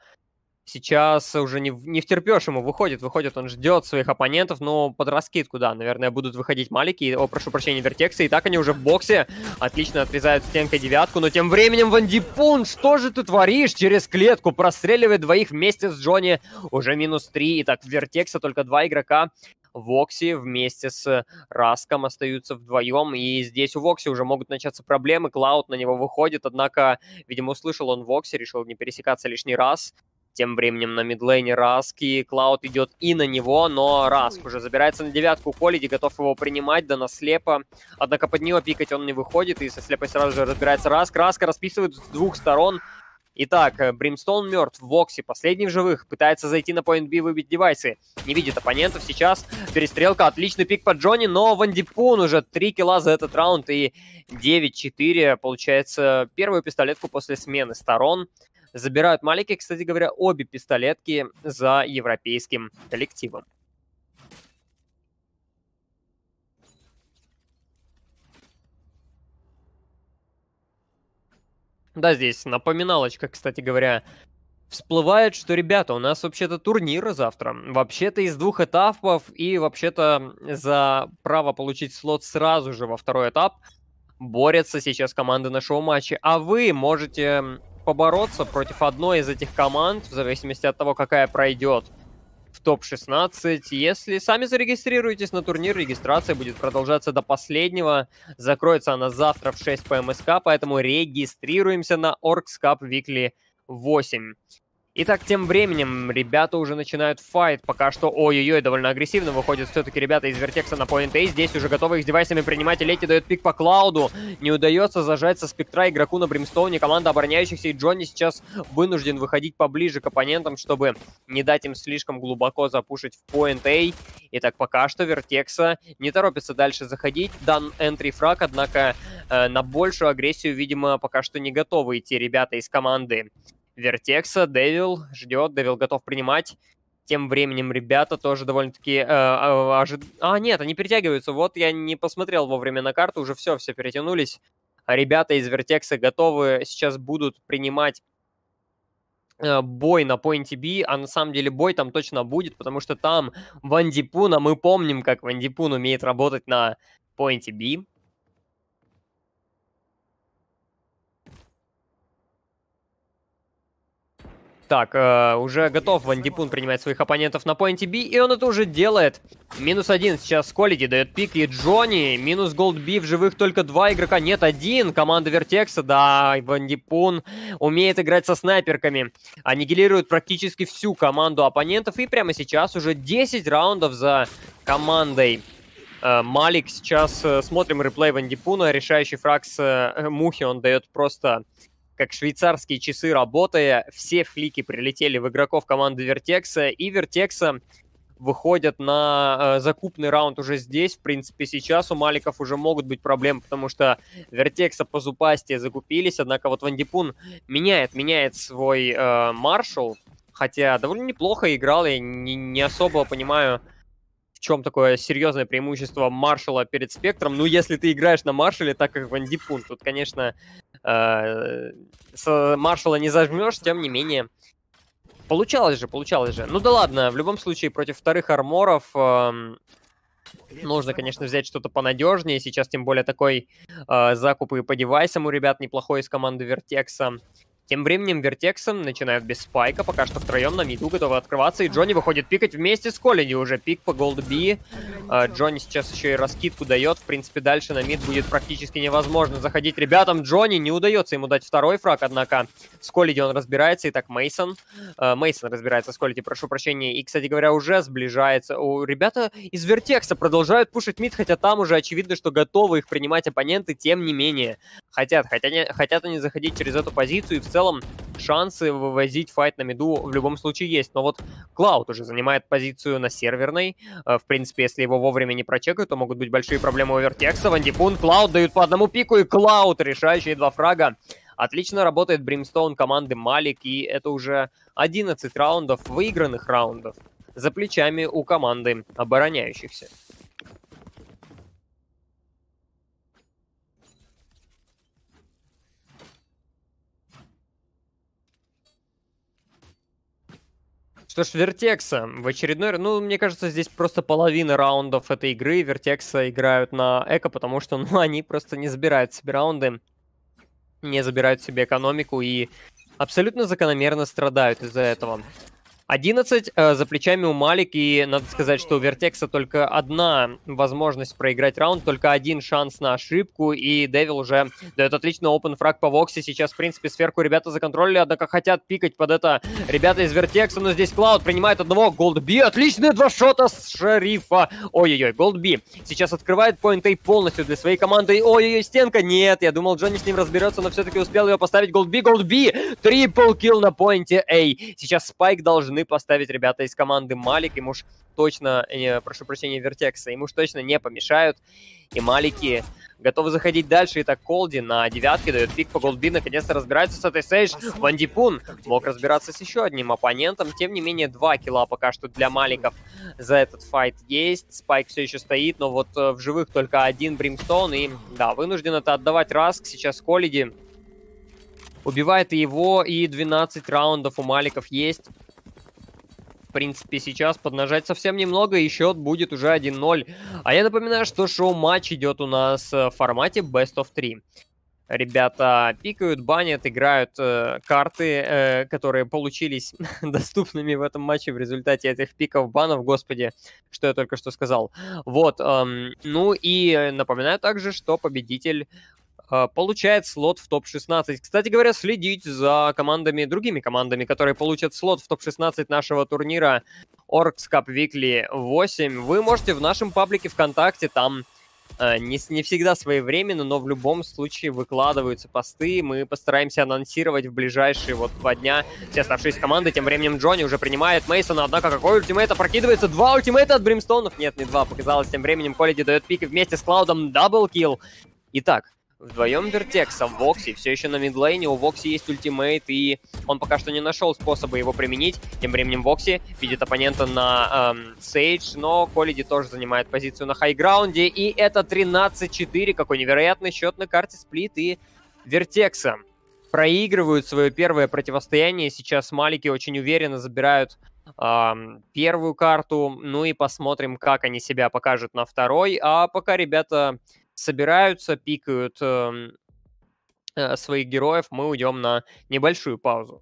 сейчас уже не, не втерпешь ему, выходит, выходит, он ждет своих оппонентов, но под раскидку, да, наверное, будут выходить малики, о, прошу прощения, Вертексы, и так они уже в боксе, отлично отрезают стенкой девятку, но тем временем Вандипун, что же ты творишь, через клетку простреливает двоих вместе с Джонни, уже минус три, и так в Вертекса только два игрока, Voxxi вместе с Раском остаются вдвоем, и здесь у Voxxi уже могут начаться проблемы, Cloud на него выходит, однако, видимо, услышал он Voxxi, решил не пересекаться лишний раз. Тем временем на мидлейне Раск, и Cloud идет и на него, но Раск уже забирается на девятку, Coldy готов его принимать, да на слепо, однако под него пикать он не выходит, и со слепой сразу же разбирается Раск, Раск расписывает с двух сторон. Итак, Бримстоун мертв, Voxxi последний в живых, пытается зайти на Point B, выбить девайсы. Не видит оппонентов сейчас, перестрелка, отличный пик под Джонни, но Вандипун уже три килла за этот раунд и девять-четыре, получается, первую пистолетку после смены сторон. Забирают малики, кстати говоря, обе пистолетки за европейским коллективом. Да, здесь напоминалочка, кстати говоря, всплывает, что, ребята, у нас вообще-то турниры завтра. Вообще-то из двух этапов и вообще-то за право получить слот сразу же во второй этап борются сейчас команды нашего матча. А вы можете побороться против одной из этих команд, в зависимости от того, какая пройдет в топ шестнадцать. Если сами зарегистрируетесь на турнир, регистрация будет продолжаться до последнего. Закроется она завтра в шесть по МСК, поэтому регистрируемся на о эр си эс Cup Weekly восемь. Итак, тем временем ребята уже начинают файт. Пока что, ой-ой-ой, довольно агрессивно выходят все-таки ребята из Вертекса на Point A. Здесь уже готовы их девайсами принимать, и Letty дает пик по Клауду. Не удается зажать со спектра игроку на Бримстоуне. Команда обороняющихся, и Джонни сейчас вынужден выходить поближе к оппонентам, чтобы не дать им слишком глубоко запушить в Point A. Итак, пока что Вертекса не торопится дальше заходить. Дан энтри фраг, однако э, на большую агрессию, видимо, пока что не готовы идти ребята из команды Вертекса. Devil ждет, Devil готов принимать. Тем временем ребята тоже довольно-таки э, э, ожид... А, нет, они перетягиваются. Вот я не посмотрел вовремя на карту, уже все, все перетянулись. А ребята из Вертекса готовы, сейчас будут принимать э, бой на Point B, а на самом деле бой там точно будет, потому что там Вандипун, а мы помним, как Вандипун умеет работать на Point B. Так, э, уже готов Вандипун принимать своих оппонентов на Point B, и он это уже делает. Минус один сейчас Coldy дает пик, и Джонни, минус GoldBee, в живых только два игрока, нет, один, команда Вертекса, да, Вандипун умеет играть со снайперками, аннигилирует практически всю команду оппонентов, и прямо сейчас уже десять раундов за командой малик. Сейчас э, смотрим реплей Вандипуна, решающий фраг с э, Мухи он дает просто как швейцарские часы работая, все флики прилетели в игроков команды Вертекса, и Вертекса выходят на э, закупный раунд уже здесь. В принципе, сейчас у маликов уже могут быть проблемы, потому что Вертекса по зубасте закупились, однако вот Вандипун меняет, меняет свой э, маршал, хотя довольно неплохо играл, я не, не особо понимаю, в чем такое серьезное преимущество маршала перед спектром. Ну, если ты играешь на маршале, так как Вандипун, тут, конечно, э, с маршала не зажмешь, тем не менее. Получалось же, получалось же. Ну да ладно, в любом случае, против вторых арморов э, нужно, конечно, взять что-то понадежнее. Сейчас, тем более, такой э, закуп и по девайсам у ребят неплохой из команды Вертекса. Тем временем Вертексом начинают без спайка, пока что втроем на миду готовы открываться, и Джонни выходит пикать вместе с Coldy, уже пик по GoldBee, Джонни сейчас еще и раскидку дает, в принципе дальше на мид будет практически невозможно заходить ребятам, Джонни не удается ему дать второй фраг, однако с Coldy он разбирается, итак Mason, Mason разбирается с Coldy, прошу прощения, и, кстати говоря, уже сближается, у ребята из Вертекса продолжают пушить мид, хотя там уже очевидно, что готовы их принимать оппоненты, тем не менее, хотят, хотят, хотят они заходить через эту позицию, и в В целом шансы вывозить файт на миду в любом случае есть. Но вот Cloud уже занимает позицию на серверной. В принципе, если его вовремя не прочекают, то могут быть большие проблемы у Вертекса. Вандипун, Cloud дают по одному пику, и Cloud решающие два фрага. Отлично работает Бримстоун команды малик, и это уже одиннадцать раундов, выигранных раундов, за плечами у команды обороняющихся. Что ж, Вертекса в очередной... Ну, мне кажется, здесь просто половина раундов этой игры Вертекса играют на эко, потому что, ну, они просто не забирают себе раунды, не забирают себе экономику и абсолютно закономерно страдают из-за этого. одиннадцать э, за плечами у Малик, и надо сказать, что у Вертекса только одна возможность проиграть раунд, только один шанс на ошибку, и Devil уже дает отличный open фраг по Voxxi. Сейчас, в принципе, сверху ребята законтролили, однако хотят пикать под это ребята из Вертекса, но здесь Cloud принимает одного. GoldBee, отличные два шота с Шерифа. Ой-ой-ой, GoldBee сейчас открывает поинт-эй полностью для своей команды. Ой-ой-ой, стенка, нет, я думал, Jonny с ним разберется, но все-таки успел ее поставить GoldBee. GoldBee, трипл килл на поинте-эй. Сейчас Спайк должен поставить ребята из команды Малик, им уж точно, э, прошу прощения, Вертекса, им уж точно не помешают, и Малики готовы заходить дальше. Итак, Coldy на девятке дает пик по GoldBee, наконец-то разбирается с этой сейдж. Vandipoon мог разбираться с еще одним оппонентом, тем не менее, два килла пока что для Маликов за этот файт есть. Спайк все еще стоит, но вот в живых только один Бримстоун, и да, вынужден это отдавать Раск. Сейчас Coldy убивает его, и двенадцать раундов у Маликов есть. В принципе, сейчас поднажать совсем немного, и счет будет уже один ноль. А я напоминаю, что шоу-матч идет у нас в формате бест оф три. Ребята пикают, банят, играют э, карты, э, которые получились доступными в этом матче в результате этих пиков, банов. Господи, что я только что сказал. Вот, эм, ну и напоминаю также, что победитель получает слот в топ шестнадцать. Кстати говоря, следить за командами, другими командами, которые получат слот в топ шестнадцать нашего турнира о ар си эс Cup Weekly восемь, вы можете в нашем паблике ВКонтакте. Там э, не, не всегда своевременно, но в любом случае выкладываются посты. Мы постараемся анонсировать в ближайшие вот два дня все оставшиеся команды. Тем временем Jonny уже принимает Мейсона, однако какой ультимейт опрокидывается? Два ультимейта от Бримстоунов? Нет, не два, показалось. Тем временем Coldy дает пик, и вместе с Клаудом даблкилл. Итак, вдвоем Вертекса, Voxxi все еще на мидлейне, у Voxxi есть ультимейт, и он пока что не нашел способа его применить. Тем временем Voxxi видит оппонента на эм, сейдж, но Coldy тоже занимает позицию на хайграунде, и это тринадцать четыре, какой невероятный счет на карте Split, и Вертекса проигрывают свое первое противостояние. Сейчас Малики очень уверенно забирают эм, первую карту, ну и посмотрим, как они себя покажут на второй, а пока ребята собираются, пикают э, э, своих героев, мы уйдем на небольшую паузу.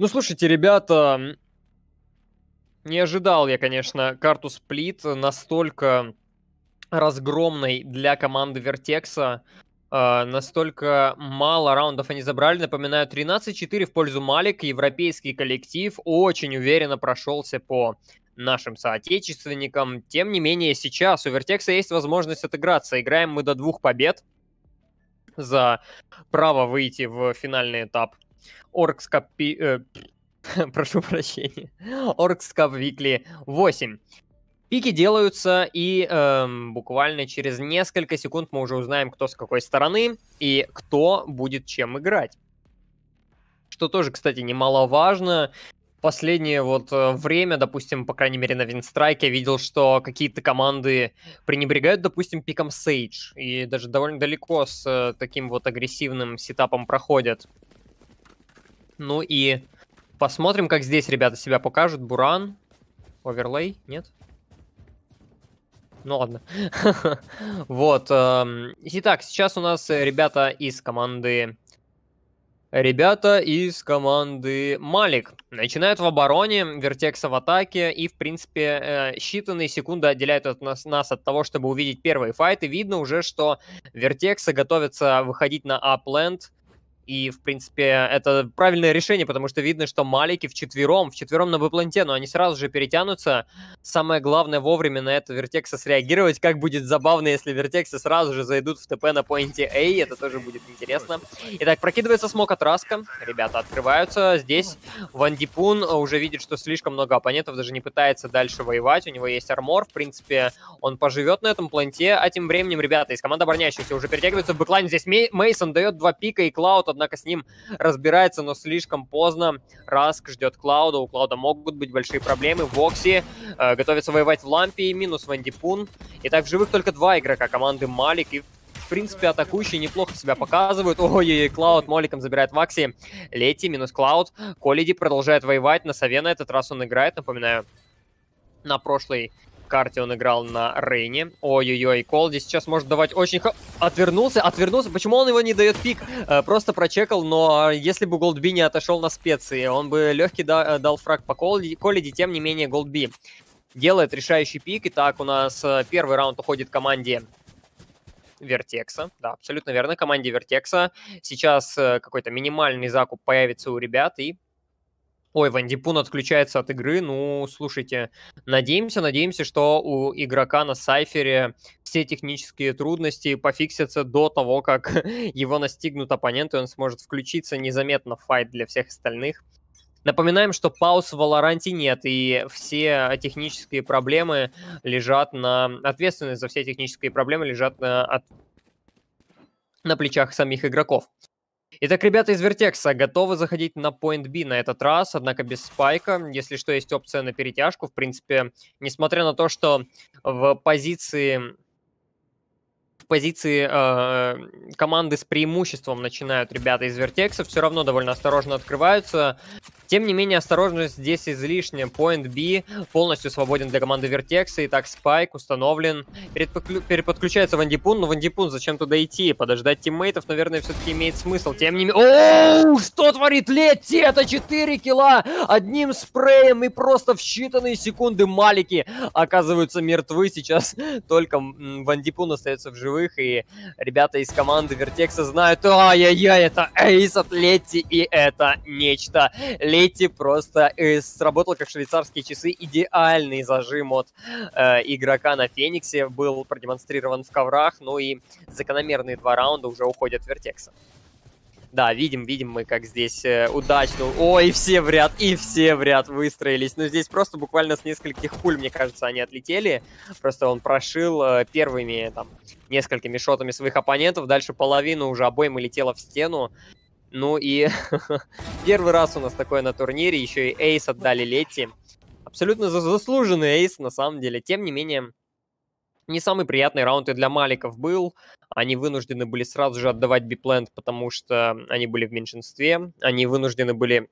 Ну, слушайте, ребята, не ожидал я, конечно, карту Сплит настолько разгромной для команды Вертекса. Uh, настолько мало раундов они забрали. Напоминаю, тринадцать четыре в пользу Малик. Европейский коллектив очень уверенно прошелся по нашим соотечественникам. Тем не менее, сейчас у Вертекса есть возможность отыграться. Играем мы до двух побед за право выйти в финальный этап о ар си эс Cup... Э, прошу прощения. о ар си эс Cup Weekly восемь. Пики делаются, и эм, буквально через несколько секунд мы уже узнаем, кто с какой стороны и кто будет чем играть. Что тоже, кстати, немаловажно. Последнее вот время, допустим, по крайней мере на Винстрайке, я видел, что какие-то команды пренебрегают, допустим, пиком Сейдж. И даже довольно далеко с э, таким вот агрессивным сетапом проходят. Ну и посмотрим, как здесь ребята себя покажут. Буран. Оверлей? Нет? Ну ладно. Вот. Итак, сейчас у нас ребята из команды... Ребята из команды Малик начинают в обороне, Вертекса в атаке. И, в принципе, считанные секунды отделяют от нас, нас от того, чтобы увидеть первые файты. Видно уже, что Вертекса готовится выходить на апленд. И, в принципе, это правильное решение, потому что видно, что Малики вчетвером, вчетвером на бэпланте, но они сразу же перетянутся. Самое главное вовремя на это Вертекса среагировать. Как будет забавно, если Вертексы сразу же зайдут в ТП на поинте А, это тоже будет интересно. Итак, прокидывается смок от Раска, ребята открываются. Здесь Вандипун уже видит, что слишком много оппонентов, даже не пытается дальше воевать. У него есть армор, в принципе, он поживет на этом планте. А тем временем, ребята, из команды обороняющихся уже перетягиваются в бэклайн. Здесь Мейсон дает два пика, и Cloud, однако, с ним разбирается, но слишком поздно. Раск ждет Клауда. У Клауда могут быть большие проблемы. Voxxi э, готовится воевать в лампе. И минус Вандипун. Итак, в живых только два игрока команды Малик. И, в принципе, атакующие неплохо себя показывают. Ой-ой-ой, Cloud Моликом забирает Voxxi. Letty минус Cloud. Coldy продолжает воевать. На сове на этот раз он играет. Напоминаю, на прошлой карте он играл на Рейне. Ой-ой-ой, Колди сейчас может давать очень... Отвернулся, отвернулся. Почему он его не дает пик? Просто прочекал, но если бы GoldBee не отошел на специи, он бы легкий дал фраг по Колиди. Тем не менее, GoldBee делает решающий пик. Итак, у нас первый раунд уходит команде Вертекса. Да, абсолютно верно, команде Вертекса. Сейчас какой-то минимальный закуп появится у ребят и... Ой, Вандипун отключается от игры. Ну, слушайте, надеемся, надеемся, что у игрока на Сайфере все технические трудности пофиксятся до того, как его настигнут оппоненты, и он сможет включиться незаметно в файт для всех остальных. Напоминаем, что пауз в Valorant нет, и все технические проблемы лежат на... Ответственность за все технические проблемы лежат на, от... на плечах самих игроков. Итак, ребята из Вертекса готовы заходить на Point B на этот раз, однако без спайка. Если что, есть опция на перетяжку. В принципе, несмотря на то, что в позиции, в позиции э, команды с преимуществом начинают ребята из Вертекса, все равно довольно осторожно открываются. Тем не менее, осторожность здесь излишняя. Point B полностью свободен для команды Вертекса. Итак, спайк установлен. Переподклю... Переподключается Вандипун. Но Вандипун, зачем туда идти? Подождать тиммейтов, наверное, все-таки имеет смысл. Тем не менее... Оу, что творит Letty? Это четыре килла одним спреем. И просто в считанные секунды Малики оказываются мертвы. Сейчас только Вандипун остается в живых. И ребята из команды Вертекса знают... Ай-яй-яй, это эйс от Letty. И это нечто... Letty просто э, сработал как швейцарские часы. Идеальный зажим от э, игрока на Фениксе был продемонстрирован в коврах. Ну и закономерные два раунда уже уходят Вертекса. Да, видим, видим мы, как здесь э, удачно... Ой, все в ряд, и все в ряд выстроились. Но здесь просто буквально с нескольких пуль, мне кажется, они отлетели. Просто он прошил э, первыми там несколькими шотами своих оппонентов. Дальше половина уже обоймы летела в стену. Ну и первый раз у нас такое на турнире, еще и эйс отдали Letty. Абсолютно заслуженный эйс, на самом деле. Тем не менее, не самый приятный раунд и для Маликов был. Они вынуждены были сразу же отдавать биплент, потому что они были в меньшинстве. Они вынуждены были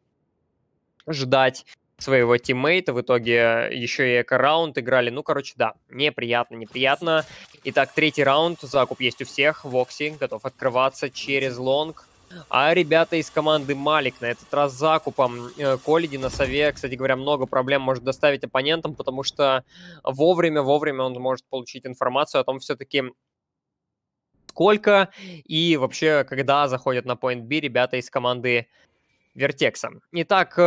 ждать своего тиммейта. В итоге еще и эко-раунд играли. Ну, короче, да, неприятно, неприятно. Итак, третий раунд, закуп есть у всех. Voxxi готов открываться через лонг. А ребята из команды эм фор лайк на этот раз закупом Coldy на сове, кстати говоря, много проблем может доставить оппонентам, потому что вовремя-вовремя он может получить информацию о том, все-таки сколько и вообще когда заходят на Point B ребята из команды Вертекса. Итак,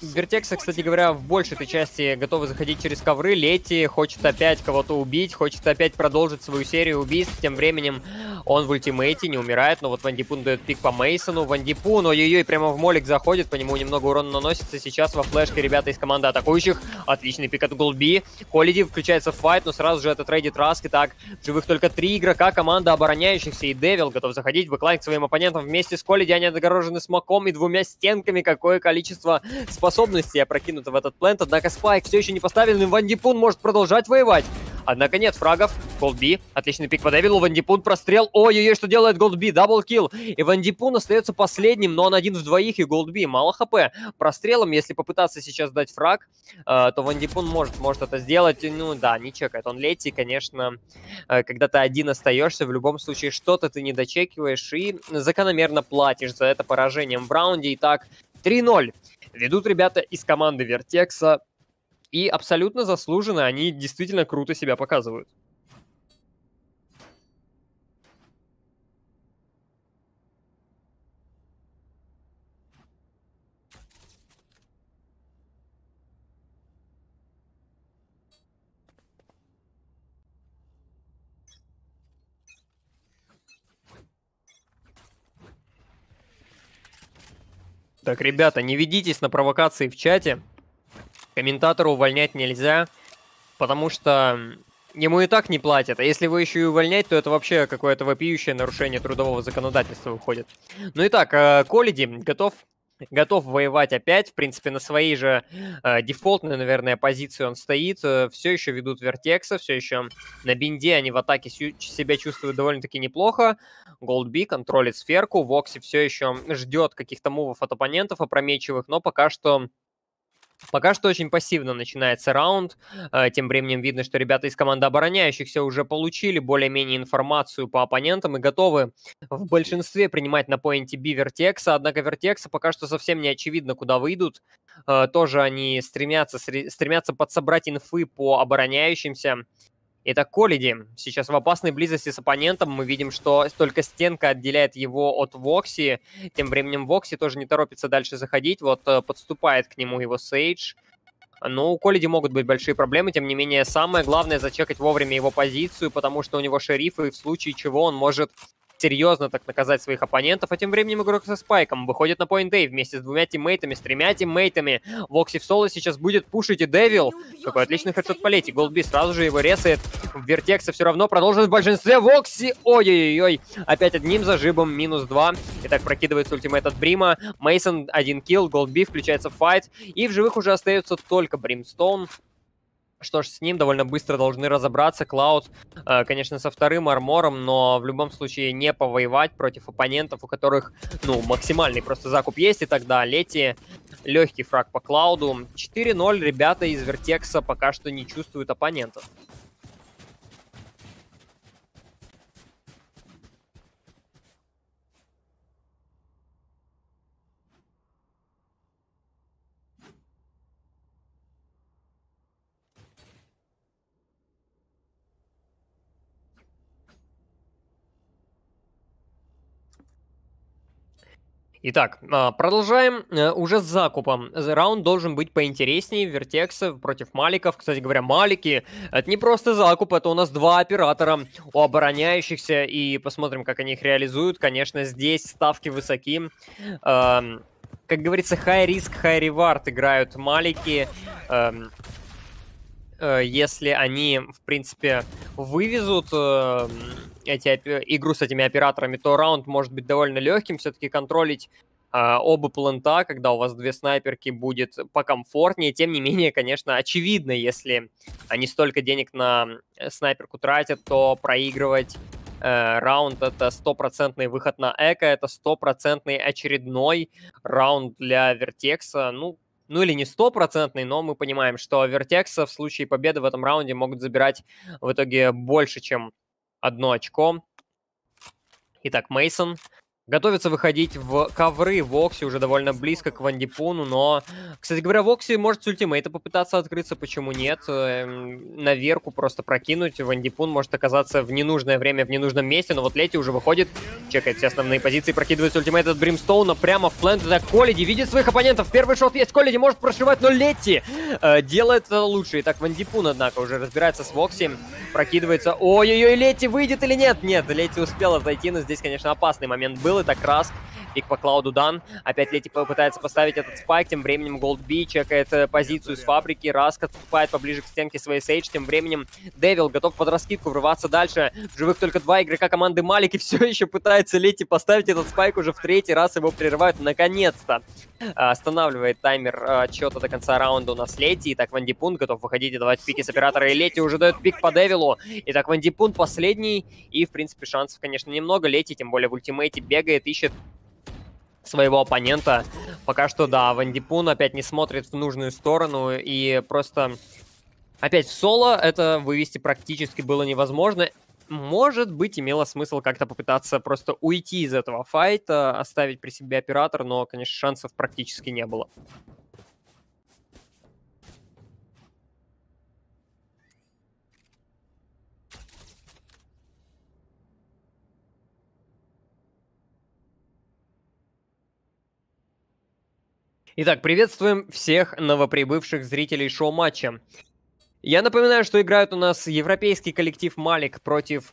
Вертекса, кстати говоря, в большей этой части готовы заходить через ковры. Лети хочет опять кого-то убить, хочет опять продолжить свою серию убийств. Тем временем он в ультимейте, не умирает. Но вот Вандипун дает пик по Мейсону. Вандипун, ой-ой-ой, прямо в молик заходит. По нему немного урона наносится. Сейчас во флешке ребята из команды атакующих. Отличный пик от GoldBee. Coldy включается в файт, но сразу же это трейдит Раск. Итак, живых только три игрока. Команда обороняющихся и Devil готов заходить, выкладывать своим оппонентам вместе с Coldy. Они отгорожены смоком и двумя стенками, какое количество способностей опрокинуто в этот плент. Однако спайк все еще не поставлен, и Вандипун может продолжать воевать. Однако нет фрагов. GoldBee. Отличный пик по Девилу. Вандипун прострел. Ой-ой-ой, что делает GoldBee? Даблкилл. И Вандипун остается последним, но он один в двоих, и GoldBee мало хп. Прострелом, если попытаться сейчас дать фраг, э, то Вандипун может, может это сделать. Ну да, не чекает он Лети, конечно, э, когда ты один остаешься, в любом случае что-то ты не дочекиваешь и закономерно платишь за это поражением в раунде. Итак, три ноль. Ведут ребята из команды Вертекса. И абсолютно заслуженно, они действительно круто себя показывают. Так, ребята, не ведитесь на провокации в чате. Комментатора увольнять нельзя, потому что ему и так не платят. А если его еще и увольнять, то это вообще какое-то вопиющее нарушение трудового законодательства выходит. Ну и так, Coldy готов, готов воевать опять. В принципе, на своей же э, дефолтной, наверное, позиции он стоит. Все еще ведут Вертекса, все еще на бинде они в атаке себя чувствуют довольно-таки неплохо. GoldBee контролит сферку. Voxxi все еще ждет каких-то мувов от оппонентов опрометчивых, но пока что... Пока что очень пассивно начинается раунд, тем временем видно, что ребята из команды обороняющихся уже получили более-менее информацию по оппонентам и готовы в большинстве принимать на поинте B Вертекса, однако Вертекса пока что совсем не очевидно, куда выйдут, тоже они стремятся, стремятся подсобрать инфы по обороняющимся. Это Coldy сейчас в опасной близости с оппонентом. Мы видим, что только стенка отделяет его от Voxxi. Тем временем Voxxi тоже не торопится дальше заходить. Вот подступает к нему его Сейдж. Но у Coldy могут быть большие проблемы. Тем не менее, самое главное зачекать вовремя его позицию, потому что у него шериф, и в случае чего он может серьезно так наказать своих оппонентов. А тем временем игрок со спайком выходит на Point A вместе с двумя тиммейтами, с тремя тиммейтами. Voxxi в соло сейчас будет пушить, и Devil. Какой отличный хэдшот по Лети. GoldBee сразу же его ресает. Вертекса все равно продолжит в большинстве. Voxxi, ой-ой-ой, опять одним зажибом, минус два. Итак, прокидывается ультимейт от Брима. Мейсон один килл, GoldBee включается в файт. И в живых уже остается только Бримстоун. Что ж, с ним довольно быстро должны разобраться. Cloud, конечно, со вторым армором, но в любом случае не повоевать против оппонентов, у которых, ну, максимальный просто закуп есть. И тогда Лети, легкий фраг по Cloud. четыре ноль, ребята из Вертекса пока что не чувствуют оппонентов. Итак, продолжаем уже с закупом. Раунд должен быть поинтереснее. Вертекса против Маликов. Кстати говоря, Малики — это не просто закуп, это у нас два оператора у обороняющихся. И посмотрим, как они их реализуют. Конечно, здесь ставки высоки. Как говорится, high risk, high reward играют Малики. Если они, в принципе, вывезут э, эти, игру с этими операторами, то раунд может быть довольно легким. Все-таки контролить э, оба плента, когда у вас две снайперки, будет покомфортнее. Тем не менее, конечно, очевидно, если они столько денег на снайперку тратят, то проигрывать э, раунд — это стопроцентный выход на эко, это стопроцентный очередной раунд для Вертекса. Ну, Ну или не стопроцентный, но мы понимаем, что Вертекса в случае победы в этом раунде могут забирать в итоге больше, чем одно очко. Итак, Мейсон Готовится выходить в ковры. Voxxi уже довольно близко к Вандипуну, но... Кстати говоря, Voxxi может с ультимейта попытаться открыться, почему нет. На верку просто прокинуть. Вандипун может оказаться в ненужное время, в ненужном месте, но вот Лети уже выходит, чекает все основные позиции, прокидывает ультимейт от Бримстоуна прямо в плент. Это Coldy видит своих оппонентов. Первый шот есть, Coldy может прошивать, но Лети э, делает лучше. Итак, Вандипун, однако, уже разбирается с Voxxi, прокидывается. Ой-ой-ой, Лети выйдет или нет? Нет, Лети успела зайти, но здесь, конечно, опасный момент был. Так, Rusk, пик по Клауду дан. Опять Letty пытается поставить этот спайк. Тем временем GoldBee чекает позицию с фабрики. Rusk отступает поближе к стенке своей сейдж. Тем временем Devil готов под раскидку врываться дальше. В живых только два игрока команды Малик. И все еще пытается Letty поставить этот спайк. Уже в третий раз его прерывают. Наконец-то останавливает таймер отчета до конца раунда у нас Letty. Итак, Вандипун готов выходить и давать пики с оператора. И Letty уже дает пик по Девилу. Итак, Вандипун последний. И, в принципе, шансов, конечно, немного. Letty, тем более в ультимейте, бегает, ищет своего оппонента. Пока что, да, Вандипун опять не смотрит в нужную сторону. И просто опять в соло это вывести практически было невозможно. Может быть, имело смысл как-то попытаться просто уйти из этого файта, оставить при себе оператор, но, конечно, шансов практически не было. Итак, приветствуем всех новоприбывших зрителей шоу-матча. Я напоминаю, что играют у нас европейский коллектив Малик против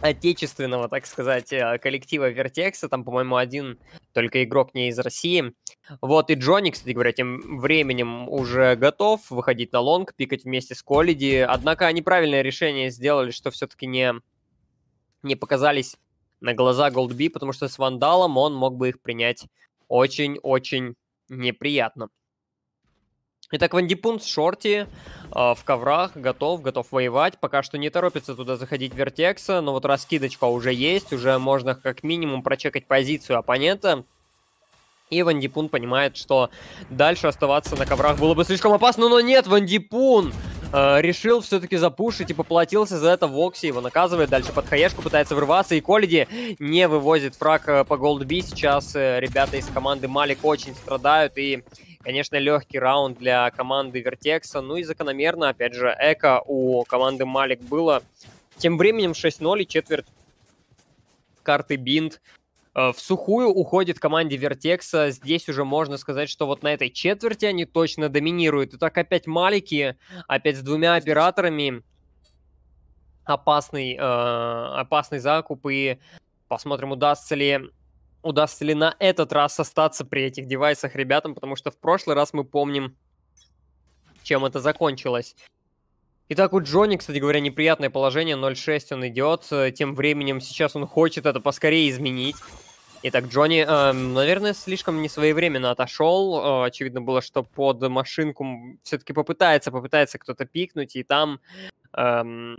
отечественного, так сказать, коллектива Vertex. Там, по-моему, один только игрок не из России. Вот и Jonny, кстати говоря, тем временем уже готов выходить на лонг, пикать вместе с Coldy. Однако они правильное решение сделали, что все-таки не, не показались на глаза GoldBee, потому что с Вандалом он мог бы их принять очень-очень неприятно. Итак, Вандипун с шорти э, в коврах, готов, готов воевать. Пока что не торопится туда заходить Вертекса, но вот раскидочка уже есть, уже можно как минимум прочекать позицию оппонента. И Вандипун понимает, что дальше оставаться на коврах было бы слишком опасно, но нет, Вандипун э, решил все-таки запушить и поплатился за это. Voxxi его наказывает, дальше под хаешку пытается врываться, и Coldy не вывозит фраг по GoldBee. Сейчас э, ребята из команды Малик очень страдают, и... Конечно, легкий раунд для команды Vertex. Ну и закономерно, опять же, эко у команды Малик было. Тем временем шесть ноль и четверть карты бинт в сухую уходит команде Vertex. Здесь уже можно сказать, что вот на этой четверти они точно доминируют. Итак, опять Малики, опять с двумя операторами. Опасный, э, опасный закуп. И посмотрим, удастся ли... Удастся ли на этот раз остаться при этих девайсах ребятам, потому что в прошлый раз мы помним, чем это закончилось. Итак, у Jonny, кстати говоря, неприятное положение, ноль шесть он идет, тем временем сейчас он хочет это поскорее изменить. Итак, Jonny, э, наверное, слишком несвоевременно отошел, очевидно было, что под машинку все-таки попытается, попытается кто-то пикнуть, и там э,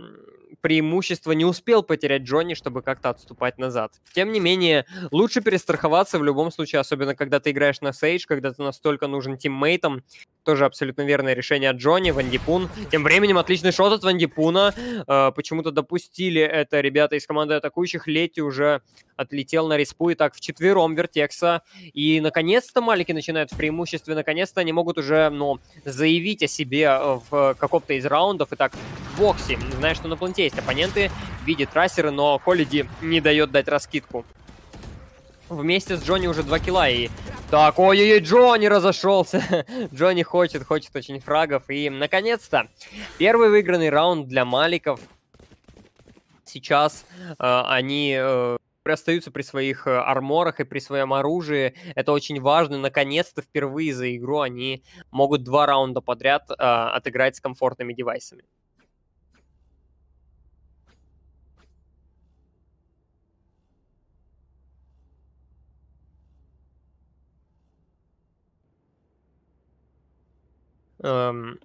преимущество не успел потерять Jonny, чтобы как-то отступать назад. Тем не менее, лучше перестраховаться в любом случае, особенно когда ты играешь на сейдж, когда ты настолько нужен тиммейтам. Тоже абсолютно верное решение от Jonny. Вандипун. Тем временем отличный шот от Вандипуна. Э, почему-то допустили это ребята из команды атакующих. Letty уже отлетел на респу. Итак, вчетвером Вертекса. И, наконец-то, Малики начинают в преимуществе. Наконец-то они могут уже, ну, заявить о себе в каком-то из раундов. Итак, Voxxi. Знаешь, что на планете есть оппоненты. Видит трассеры, но Coldy не дает дать раскидку. Вместе с Jonny уже два килла, и... Так, ой-ой-ой, Jonny разошелся. Jonny хочет, хочет очень фрагов. И, наконец-то, первый выигранный раунд для Маликов. Сейчас э, они э, остаются при своих арморах и при своем оружии. Это очень важно. Наконец-то, впервые за игру они могут два раунда подряд э, отыграть с комфортными девайсами. Эм,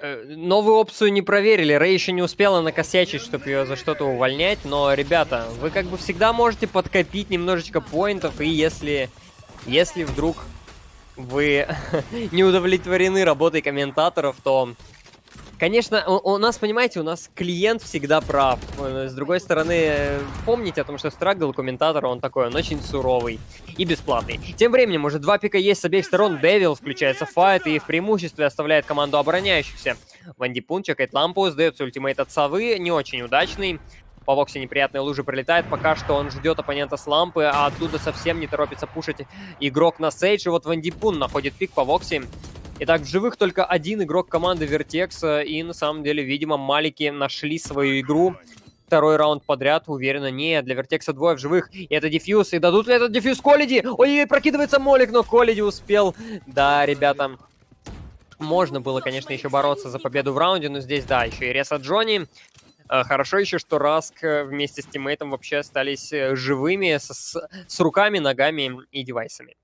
э, новую опцию не проверили. Рэй еще не успела накосячить, чтобы ее за что-то увольнять. Но, ребята, вы как бы всегда можете подкопить немножечко поинтов. И если, если вдруг вы не удовлетворены работой комментаторов, то Конечно, у, у нас, понимаете, у нас клиент всегда прав. С другой стороны, помните о том, что страгл комментатора, он такой, он очень суровый и бесплатный. Тем временем, уже два пика есть с обеих сторон. Devil включается в файт и в преимуществе оставляет команду обороняющихся. Вандипун чекает лампу, сдается ультимейт от совы, не очень удачный. По Voxxi неприятная лужа прилетает. Пока что он ждет оппонента с лампы, а оттуда совсем не торопится пушить игрок на сейдж. И вот Vandipoon находит пик по Voxxi. Итак, в живых только один игрок команды Vertex. И на самом деле, видимо, Малики нашли свою игру. Второй раунд подряд, уверенно, не, для Vertex двое в живых. И это дефьюз. И дадут ли этот дефьюз Coldy? Ой-ой-ой, прокидывается Молик, но Coldy успел. Да, ребята, можно было, конечно, еще бороться за победу в раунде. Но здесь, да, еще и рез от Jonny. Хорошо еще, что Rusk вместе с тиммейтом вообще остались живыми, с, с руками, ногами и девайсами.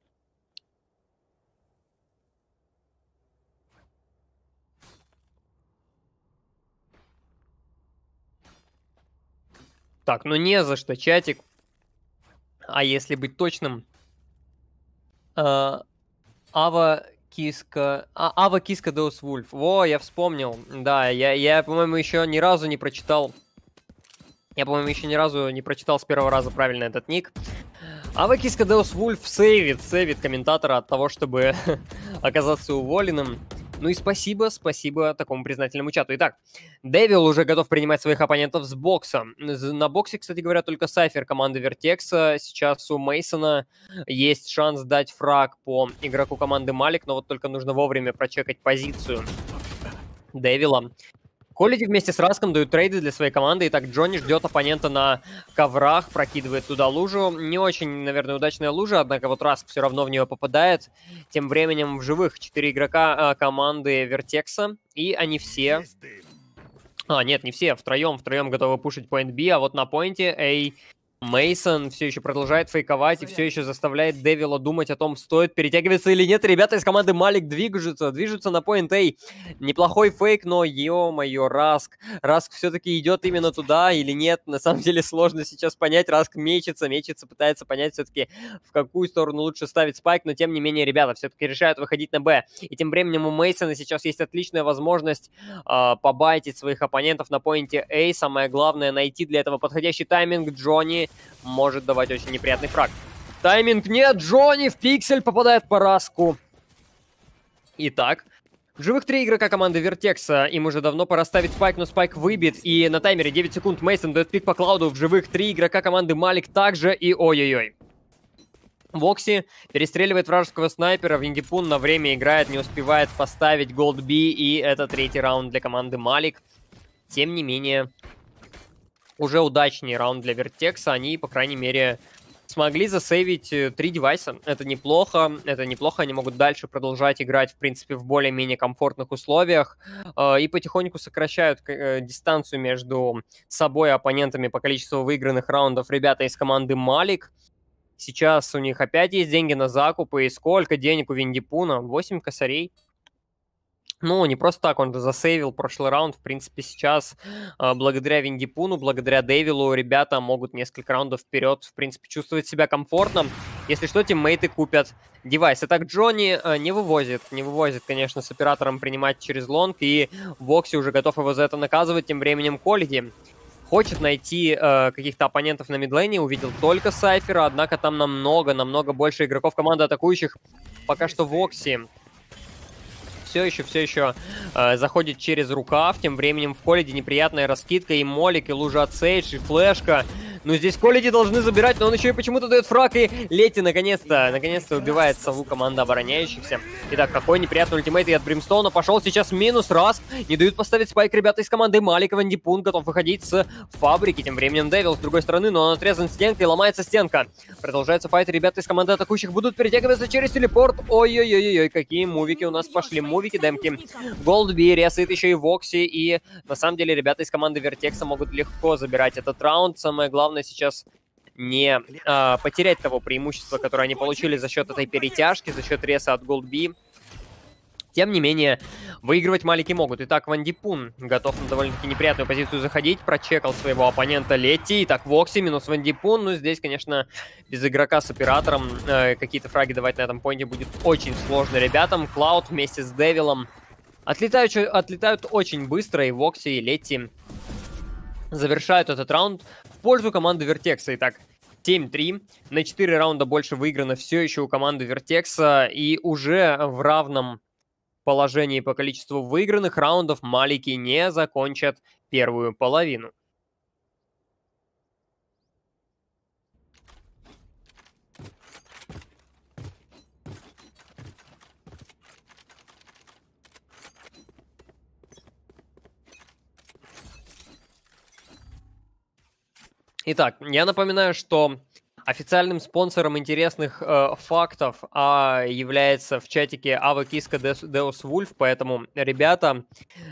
Так, ну не за что, чатик. А если быть точным, а, Ава... Киска... А, Ава Киска Деус Вульф. Во, я вспомнил. Да, я, я по-моему, еще ни разу не прочитал... Я, по-моему, еще ни разу не прочитал с первого раза правильно этот ник. Ава Киска Деус Вульф сейвит, сейвит комментатора от того, чтобы оказаться уволенным. Ну и спасибо, спасибо такому признательному чату. Итак, Devil уже готов принимать своих оппонентов с бокса. На боксе, кстати говоря, только Сайфер команды Vertex. Сейчас у Мейсона есть шанс дать фраг по игроку команды Малик, но вот только нужно вовремя прочекать позицию Devil. Coldy вместе с Раском дают трейды для своей команды. Итак, Jonny ждет оппонента на коврах, прокидывает туда лужу. Не очень, наверное, удачная лужа, однако вот Rusk все равно в нее попадает. Тем временем в живых четыре игрока команды Vertex, и они все... А, нет, не все, втроем, втроем готовы пушить Point B, а вот на поинте A... Мейсон все еще продолжает фейковать и все еще заставляет Devil думать о том, стоит перетягиваться или нет. Ребята из команды Малик движутся, движутся на Point A. Неплохой фейк, но, ё-моё, Rusk. Rusk все-таки идет именно туда или нет. На самом деле сложно сейчас понять. Rusk мечется, мечется, пытается понять все-таки, в какую сторону лучше ставить спайк. Но, тем не менее, ребята все-таки решают выходить на Б. И тем временем у Мейсона сейчас есть отличная возможность э, побайтить своих оппонентов на поинте A. Самое главное, найти для этого подходящий тайминг. Jonny может давать очень неприятный фраг. Тайминг нет, Jonny в пиксель попадает по Раску. Итак, в живых три игрока команды Vertex. Им уже давно пора ставить спайк, но спайк выбит. И на таймере девять секунд Мейсон дает пик по Клауду. В живых три игрока команды Малик также. И ой-ой-ой. Voxxi перестреливает вражеского снайпера. Виндипун на время играет, не успевает поставить GoldBee. И это третий раунд для команды Малик. Тем не менее... Уже удачный раунд для Vertex. Они, по крайней мере, смогли засейвить три девайса. Это неплохо. Это неплохо. Они могут дальше продолжать играть, в принципе, в более-менее комфортных условиях. Э, и потихоньку сокращают э, дистанцию между собой и оппонентами по количеству выигранных раундов. Ребята из команды Малик. Сейчас у них опять есть деньги на закупы. И сколько денег у Вандипуна? восемь косарей. Ну, не просто так, он же засейвил прошлый раунд. В принципе, сейчас э, благодаря Вандипуну, благодаря Devil ребята могут несколько раундов вперед, в принципе, чувствовать себя комфортно. Если что, тиммейты купят девайс. Итак, Jonny э, не вывозит, не вывозит, конечно, с оператором принимать через лонг. И Voxxi уже готов его за это наказывать. Тем временем Coldy хочет найти э, каких-то оппонентов на мидлейне. Увидел только Сайфера, однако там намного, намного больше игроков команды атакующих. Пока что Voxxi... Все еще, все еще э, заходит через рукав. Тем временем в Coldy неприятная раскидка. И Молик, и лужа от сейдж, и флешка. Но здесь Coldy должны забирать, но он еще и почему-то дает фраг. И Letty наконец-то, наконец-то убивает сову команды обороняющихся. Итак, такой неприятный ультимейт и от Бримстоуна пошел. Сейчас минус Rusk. Не дают поставить спайк ребята из команды Малик. Вандипун готов выходить с фабрики. Тем временем Devil с другой стороны, но он отрезан стенкой, ломается стенка. Продолжается файт. Ребята из команды атакующих будут перетягиваться через телепорт. Ой-ой-ой-ой, какие мувики у нас пошли. Мувики, демки. GoldBee ресает еще и Voxxi. И на самом деле ребята из команды Vertex могут легко забирать этот раунд. Самое главное, главное сейчас не а, потерять того преимущества, которое они получили за счет этой перетяжки, за счет реса от GoldBee. Тем не менее, выигрывать Малики могут. Итак, Вандипун готов на довольно-таки неприятную позицию заходить. Прочекал своего оппонента Letty. Итак, Voxxi минус Вандипун. Ну, здесь, конечно, без игрока с оператором э, какие-то фраги давать на этом поинте будет очень сложно ребятам. Cloud вместе с Devil Отлетают, отлетают очень быстро, и Voxxi, и Letty завершают этот раунд в пользу команды Вертекса. Итак, семь три. На четыре раунда больше выиграно все еще у команды Вертекса. И уже в равном положении по количеству выигранных раундов малики не закончат первую половину. Итак, я напоминаю, что официальным спонсором интересных э, фактов а, является в чатике Авакиска Deus Wolf, поэтому, ребята,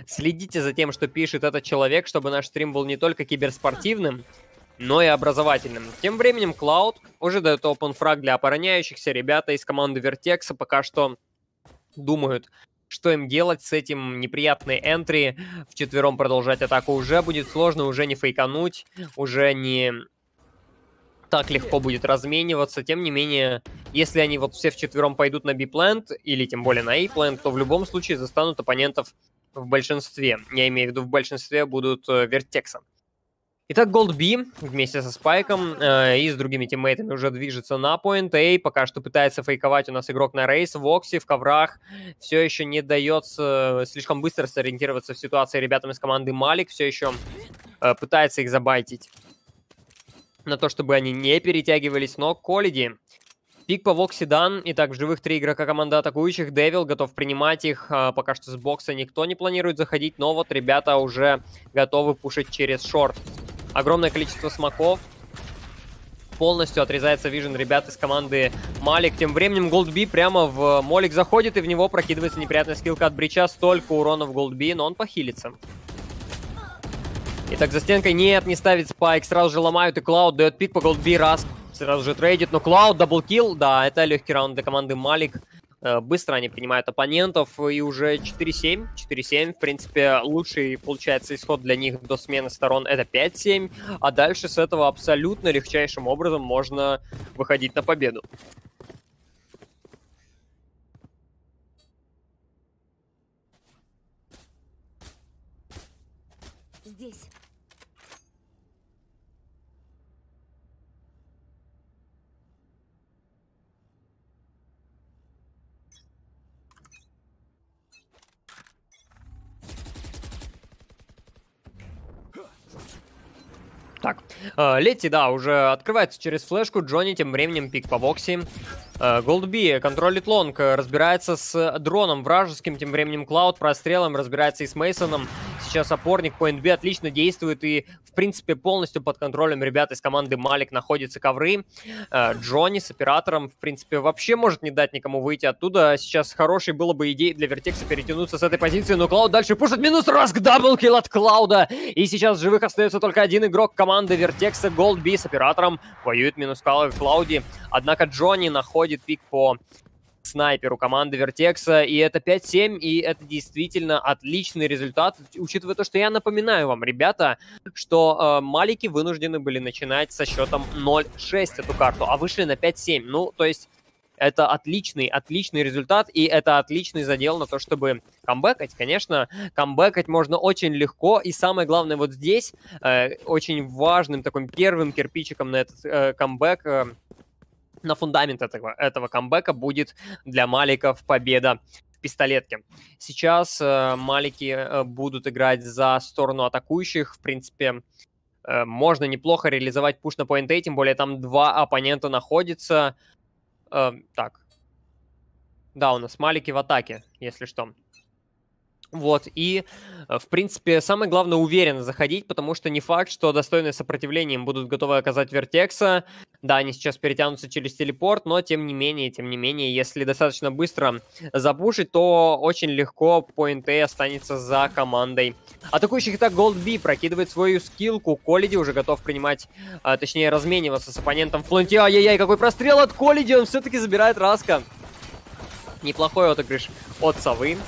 следите за тем, что пишет этот человек, чтобы наш стрим был не только киберспортивным, но и образовательным. Тем временем Cloud уже дает опенфраг для обороняющихся. Ребята из команды Vertex пока что думают, что им делать с этим неприятной энтри. Вчетвером продолжать атаку уже будет сложно, уже не фейкануть, уже не так легко будет размениваться. Тем не менее, если они вот все вчетвером пойдут на B-плент, или тем более на A-плент, то в любом случае застанут оппонентов в большинстве. Я имею в виду, в большинстве будут Вертекса. Итак, GoldBee вместе со Спайком э, и с другими тиммейтами уже движется на Point A. Пока что пытается фейковать у нас игрок на рейс. Voxxi в коврах все еще не дает э, слишком быстро сориентироваться в ситуации ребятам из команды малик. Все еще э, пытается их забайтить на то, чтобы они не перетягивались. Но Coldy. Пик по Voxxi дан. Итак, в живых три игрока команды атакующих. Devil готов принимать их. Э, пока что с бокса никто не планирует заходить. Но вот ребята уже готовы пушить через шорт. Огромное количество смоков. Полностью отрезается вижен ребят из команды малик. Тем временем GoldBee прямо в молик заходит, и в него прокидывается неприятная скилка от Брича. Столько урона в GoldBee, но он похилится. Итак, за стенкой нет, не ставит спайк. Сразу же ломают, и Cloud дает пик по GoldBee. Раз, сразу же трейдит. Но Cloud даблкил. Да, это легкий раунд для команды малик. Быстро они принимают оппонентов, и уже четыре семь. четыре семь, в принципе, лучший получается исход для них до смены сторон — это пять семь, а дальше с этого абсолютно легчайшим образом можно выходить на победу. Здесь. Так, Letty, да, уже открывается через флешку. Jonny тем временем пик по Voxxi. GoldBee контролит лонг, разбирается с дроном вражеским. Тем временем Cloud прострелом разбирается и с Мейсоном. Сейчас опорник Point B отлично действует, и в принципе полностью под контролем ребят из команды малик находятся ковры. Jonny с оператором в принципе вообще может не дать никому выйти оттуда. Сейчас хорошей было бы идеей для Вертекса перетянуться с этой позиции, но Cloud дальше пушит. Минус Rusk, даблкил от Cloud, и сейчас в живых остается только один игрок команды Вертекса. GoldBee с оператором воюет минус Cloud, однако Jonny находит пик по снайперу команды Вертекса, и это пять семь, и это действительно отличный результат, учитывая то, что я напоминаю вам, ребята, что э, малики вынуждены были начинать со счетом ноль шесть эту карту, а вышли на пять семь, ну, то есть это отличный, отличный результат, и это отличный задел на то, чтобы камбэкать. Конечно, камбэкать можно очень легко, и самое главное вот здесь, э, очень важным таким первым кирпичиком на этот э, камбэк, э, на фундамент этого, этого камбэка будет для маликов победа в пистолетке. Сейчас э, малики э, будут играть за сторону атакующих. В принципе, э, можно неплохо реализовать пуш на Point A, тем более там два оппонента находятся. Э, так. Да, у нас малики в атаке, если что. Вот, и, в принципе, самое главное уверенно заходить, потому что не факт, что достойное сопротивление им будут готовы оказать Вертекса. Да, они сейчас перетянутся через телепорт, но тем не менее, тем не менее, если достаточно быстро запушить, то очень легко Point A останется за командой атакующих. Итак, GoldBee прокидывает свою скилку. Coldy уже готов принимать, а, точнее, размениваться с оппонентом в фланте. Ай-яй-яй, какой прострел от Coldy, он все-таки забирает Раска. Неплохой отыгрыш от Совы.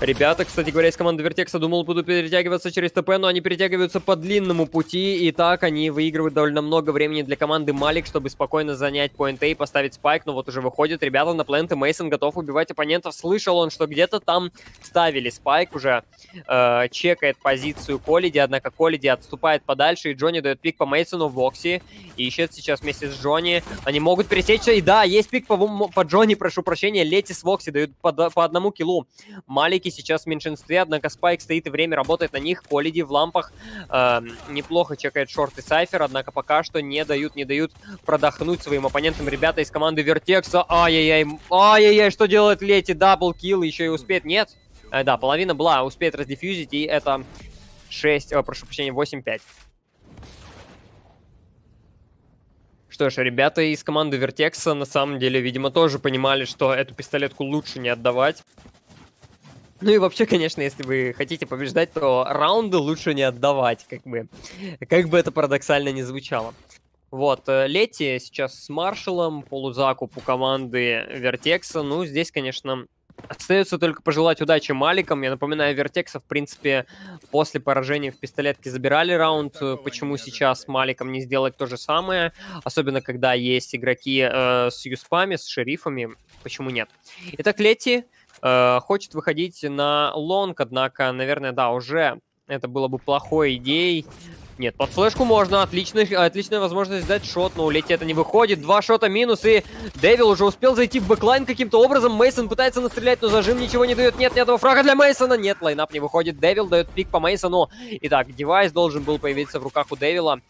Ребята, кстати говоря, из команды Vertex, думал, будут перетягиваться через ТП, но они перетягиваются по длинному пути, и так они выигрывают довольно много времени для команды эм фор лик, чтобы спокойно занять поинт и поставить спайк, но вот уже выходит ребята на плент, и Мейсон готов убивать оппонентов. Слышал он, что где-то там ставили спайк уже, э, чекает позицию Coldy, однако Coldy отступает подальше, и Jonny дает пик по Мейсону. Voxxi ищет сейчас вместе с Jonny, они могут пересечься, и да, есть пик по, по Jonny, прошу прощения, Letty с Voxxi дают по, по одному киллу. эм фор лик сейчас в меньшинстве, однако спайк стоит и время работает на них. Coldy в лампах э, неплохо чекает шорт и сайфер, однако пока что не дают, не дают продохнуть своим оппонентам ребята из команды Vertex. Ай-яй-яй, ай-яй-яй, что делает Letty? Даблкилл, еще и успеет, нет? Э, да, половина была, успеет раздиффьюзить, и это шесть, о, прошу прощения, восемь пять. Что ж, ребята из команды Vertex на самом деле, видимо, тоже понимали, что эту пистолетку лучше не отдавать. Ну и вообще, конечно, если вы хотите побеждать, то раунды лучше не отдавать, как бы, как бы это парадоксально не звучало. Вот, Letty сейчас с маршалом, полузакуп у команды Vertex. Ну, здесь, конечно, остается только пожелать удачи эм фор ликам. Я напоминаю, Vertex, в принципе, после поражения в пистолетке забирали раунд. Почему сейчас эм фор ликам не сделать то же самое? Особенно, когда есть игроки э, с юспами, с шерифами. Почему нет? Итак, Letty Э, хочет выходить на лонг, однако, наверное, да, уже это было бы плохой идеей. Нет, под флешку можно, отличный, отличная возможность дать шот, но у Letty это не выходит. Два шота минус, и Devil уже успел зайти в бэклайн каким-то образом. Мейсон пытается настрелять, но зажим ничего не дает. Нет ни одного фрага для Мейсона. Нет, лайнап не выходит. Devil дает пик по Мейсону. Итак, девайс должен был появиться в руках у Devil.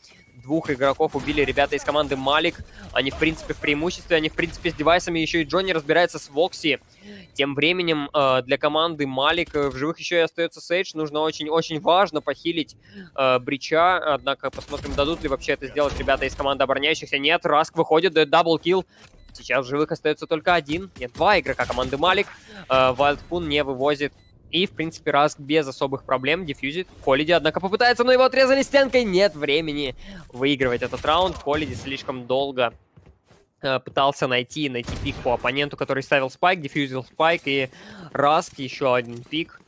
Двух игроков убили ребята из команды эм фор лик. Они, в принципе, в преимуществе. Они, в принципе, с девайсами. Еще и Jonny разбирается с Voxxi. Тем временем э, для команды эм фор лик в живых еще и остается Сейдж. Нужно очень-очень важно похилить э, Брича. Однако посмотрим, дадут ли вообще это сделать ребята из команды обороняющихся. Нет, Rusk выходит, дает даблкилл. Сейчас в живых остается только один. Нет, два игрока команды эм фор лик. Э, Вальдпун не вывозит. И, в принципе, Rusk без особых проблем дефьюзит. Coldy, однако, попытается, но его отрезали стенкой. Нет времени выигрывать этот раунд. Coldy слишком долго э, пытался найти, найти пик по оппоненту, который ставил спайк, дефьюзил спайк. И Rusk еще один пик.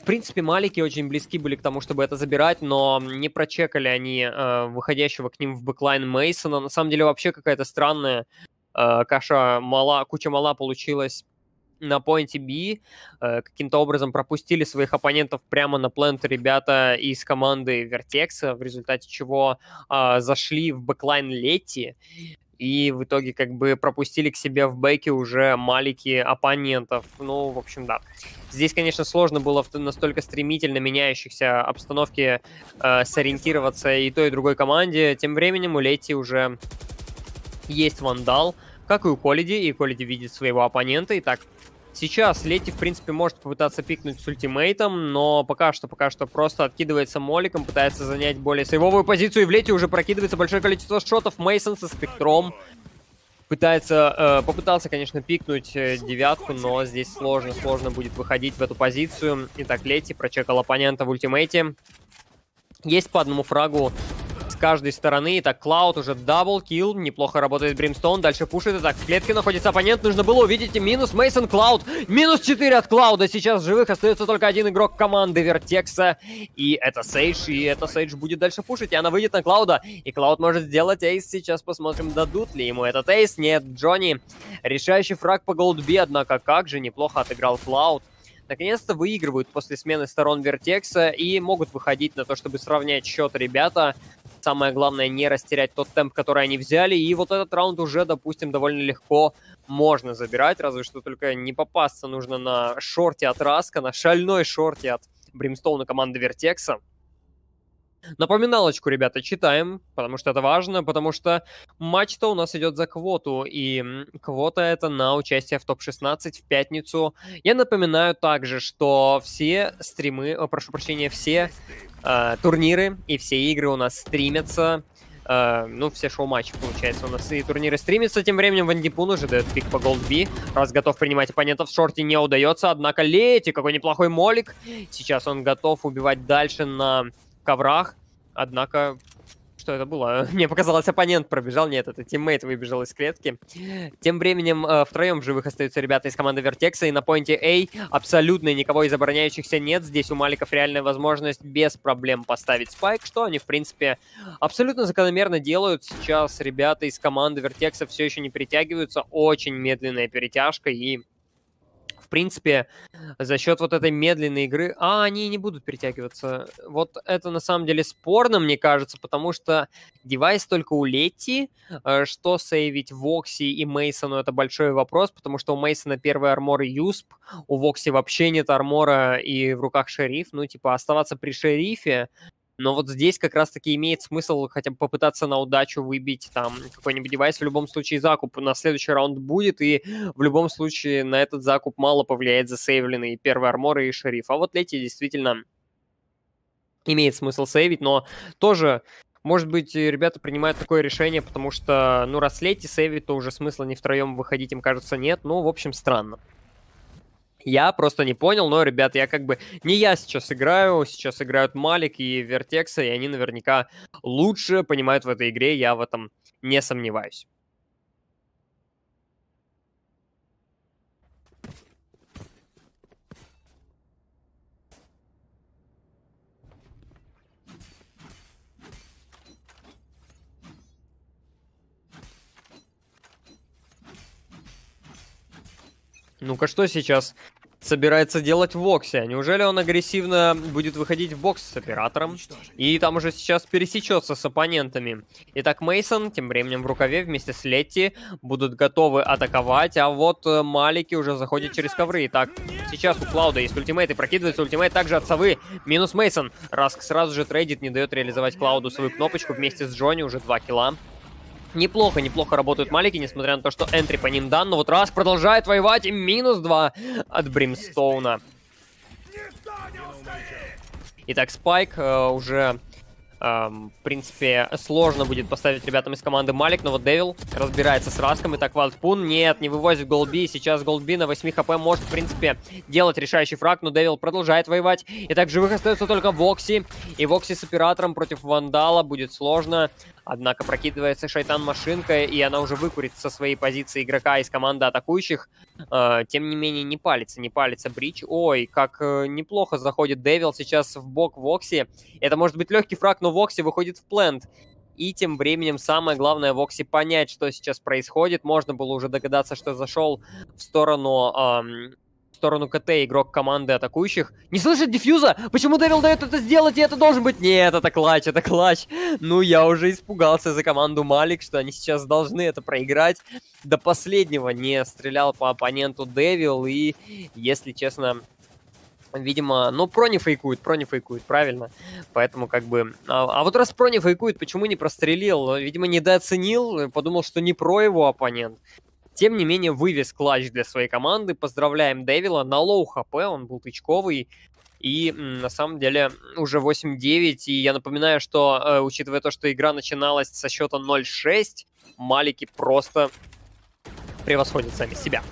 В принципе, эм фор лики очень близки были к тому, чтобы это забирать, но не прочекали они э, выходящего к ним в бэклайн Мейсона. На самом деле, вообще какая-то странная э, каша мала, куча мала получилась на поинте B. Каким-то образом пропустили своих оппонентов прямо на плент ребята из команды Vertex, в результате чего э, зашли в бэклайн Letty и в итоге как бы пропустили к себе в бэке уже эм фор лики оппонентов. Ну, в общем, да. Здесь, конечно, сложно было в настолько стремительно меняющихся обстановке э, сориентироваться и той, и другой команде. Тем временем у Letty уже есть вандал, как и у Coldy, и Coldy видит своего оппонента. Итак, сейчас Letty, в принципе, может попытаться пикнуть с ультимейтом, но пока что, пока что просто откидывается моликом, пытается занять более сейвовую позицию, и в Letty уже прокидывается большое количество шотов. Мейсон со спектром пытается, э, попытался, конечно, пикнуть э, девятку, но здесь сложно, сложно будет выходить в эту позицию. Итак, Letty прочекал оппонента в ультимейте. Есть по одному фрагу с каждой стороны. Итак, Cloud уже даблкилл. Неплохо работает Бримстоун. Дальше пушит. Итак, в клетке находится оппонент. Нужно было увидеть минус Мейсон. Cloud. Минус четыре от Cloud. Сейчас в живых остается только один игрок команды Vertex. И это Сейдж. И это Сейдж будет дальше пушить. И она выйдет на Клауда. И Cloud может сделать эйс. Сейчас посмотрим, дадут ли ему этот эйс. Нет, Jonny. Решающий фраг по GoldBee. Однако, как же неплохо отыграл Cloud. Наконец-то выигрывают после смены сторон Vertex и могут выходить на то, чтобы сравнять счет ребята. Самое главное, не растерять тот темп, который они взяли. И вот этот раунд уже, допустим, довольно легко можно забирать. Разве что только не попасться нужно на шорте от Раска, на шальной шорте от Бримстоуна команды Vertex. Напоминалочку, ребята, читаем, потому что это важно, потому что матч-то у нас идет за квоту, и квота это на участие в топ шестнадцать в пятницу. Я напоминаю также, что все стримы, о, прошу прощения, все э, турниры и все игры у нас стримятся. Uh, ну, все шоу-матчи, получается, у нас и турниры стримятся. Тем временем Vandipoon уже дает пик по GoldBee. Раз готов принимать оппонентов в шорте, не удается. Однако Letty, какой неплохой молик. Сейчас он готов убивать дальше на коврах. Однако Что это было? Мне показалось, оппонент пробежал. Нет, это тиммейт выбежал из клетки. Тем временем втроем живых остаются ребята из команды Vertex. И на поинте A абсолютно никого из обороняющихся нет. Здесь у Маликов реальная возможность без проблем поставить спайк, что они, в принципе, абсолютно закономерно делают. Сейчас ребята из команды Vertex все еще не перетягиваются. Очень медленная перетяжка и... В принципе, за счет вот этой медленной игры... А, они не будут перетягиваться. Вот это на самом деле спорно, мне кажется, потому что девайс только у Letty. Что сейвить Voxxi и Мейсону, это большой вопрос, потому что у Мейсона первый армор и юсп, у Voxxi вообще нет армора и в руках шериф. Ну, типа, оставаться при шерифе. Но вот здесь как раз-таки имеет смысл хотя бы попытаться на удачу выбить там какой-нибудь девайс. В любом случае закуп на следующий раунд будет, и в любом случае на этот закуп мало повлияет засейвленный первый армор и шериф. А вот Letty действительно имеет смысл сейвить, но тоже, может быть, ребята принимают такое решение, потому что, ну, раз Letty сейвит, то уже смысла не втроем выходить, им кажется, нет. Ну, в общем, странно. Я просто не понял, но, ребят, я как бы... Не я сейчас играю, сейчас играют Малик и Вертекса, и они наверняка лучше понимают в этой игре, я в этом не сомневаюсь. Ну-ка, что сейчас собирается делать Voxxi? Неужели он агрессивно будет выходить в бокс с оператором? И там уже сейчас пересечется с оппонентами. Итак, Мейсон тем временем в рукаве вместе с Letty будут готовы атаковать. А вот Малики уже заходят через ковры. Итак, сейчас у Клауда есть ультимейт и прокидывается ультимейт также от совы. Минус Мейсон. Раск сразу же трейдит, не дает реализовать Клауду свою кнопочку вместе с Джонни. Уже два килла. Неплохо, неплохо работают Малики, несмотря на то, что энтри по ним дан. Но вот Раск продолжает воевать, и минус два от Бримстоуна. Итак, Спайк э, уже, э, в принципе, сложно будет поставить ребятам из команды Малик. Но вот Devil разбирается с Раском. Итак, Вандпун нет, не вывозит GoldBee. Сейчас GoldBee на восемь хп может, в принципе, делать решающий фраг. Но Devil продолжает воевать. Итак, живых остается только Voxxi. И Voxxi с оператором против Вандала будет сложно. Однако прокидывается шайтан-машинка, и она уже выкурит со своей позиции игрока из команды атакующих. Тем не менее, не палится, не палится бридж. Ой, как неплохо заходит Devil сейчас в бок Voxxi. Это может быть легкий фраг, но Voxxi выходит в плент. И тем временем самое главное Voxxi понять, что сейчас происходит. Можно было уже догадаться, что зашел в сторону... Эм... в сторону КТ игрок команды атакующих. Не слышит диффьюза? Почему Devil дает это сделать, и это должен быть? Нет, это клатч, это клатч. Ну, я уже испугался за команду Малик, что они сейчас должны это проиграть. До последнего не стрелял по оппоненту Devil, и, если честно, видимо, ну, про не фейкует, про не фейкует, правильно. Поэтому как бы... А, а вот раз про не фейкует, почему не прострелил? Видимо, недооценил, подумал, что не про его оппонент. Тем не менее, вывез клатч для своей команды. Поздравляем Девила. На лоу хп он был тычковый. И, на самом деле, уже восемь девять. И я напоминаю, что, э, учитывая то, что игра начиналась со счета ноль шесть, Малики просто превосходят сами себя.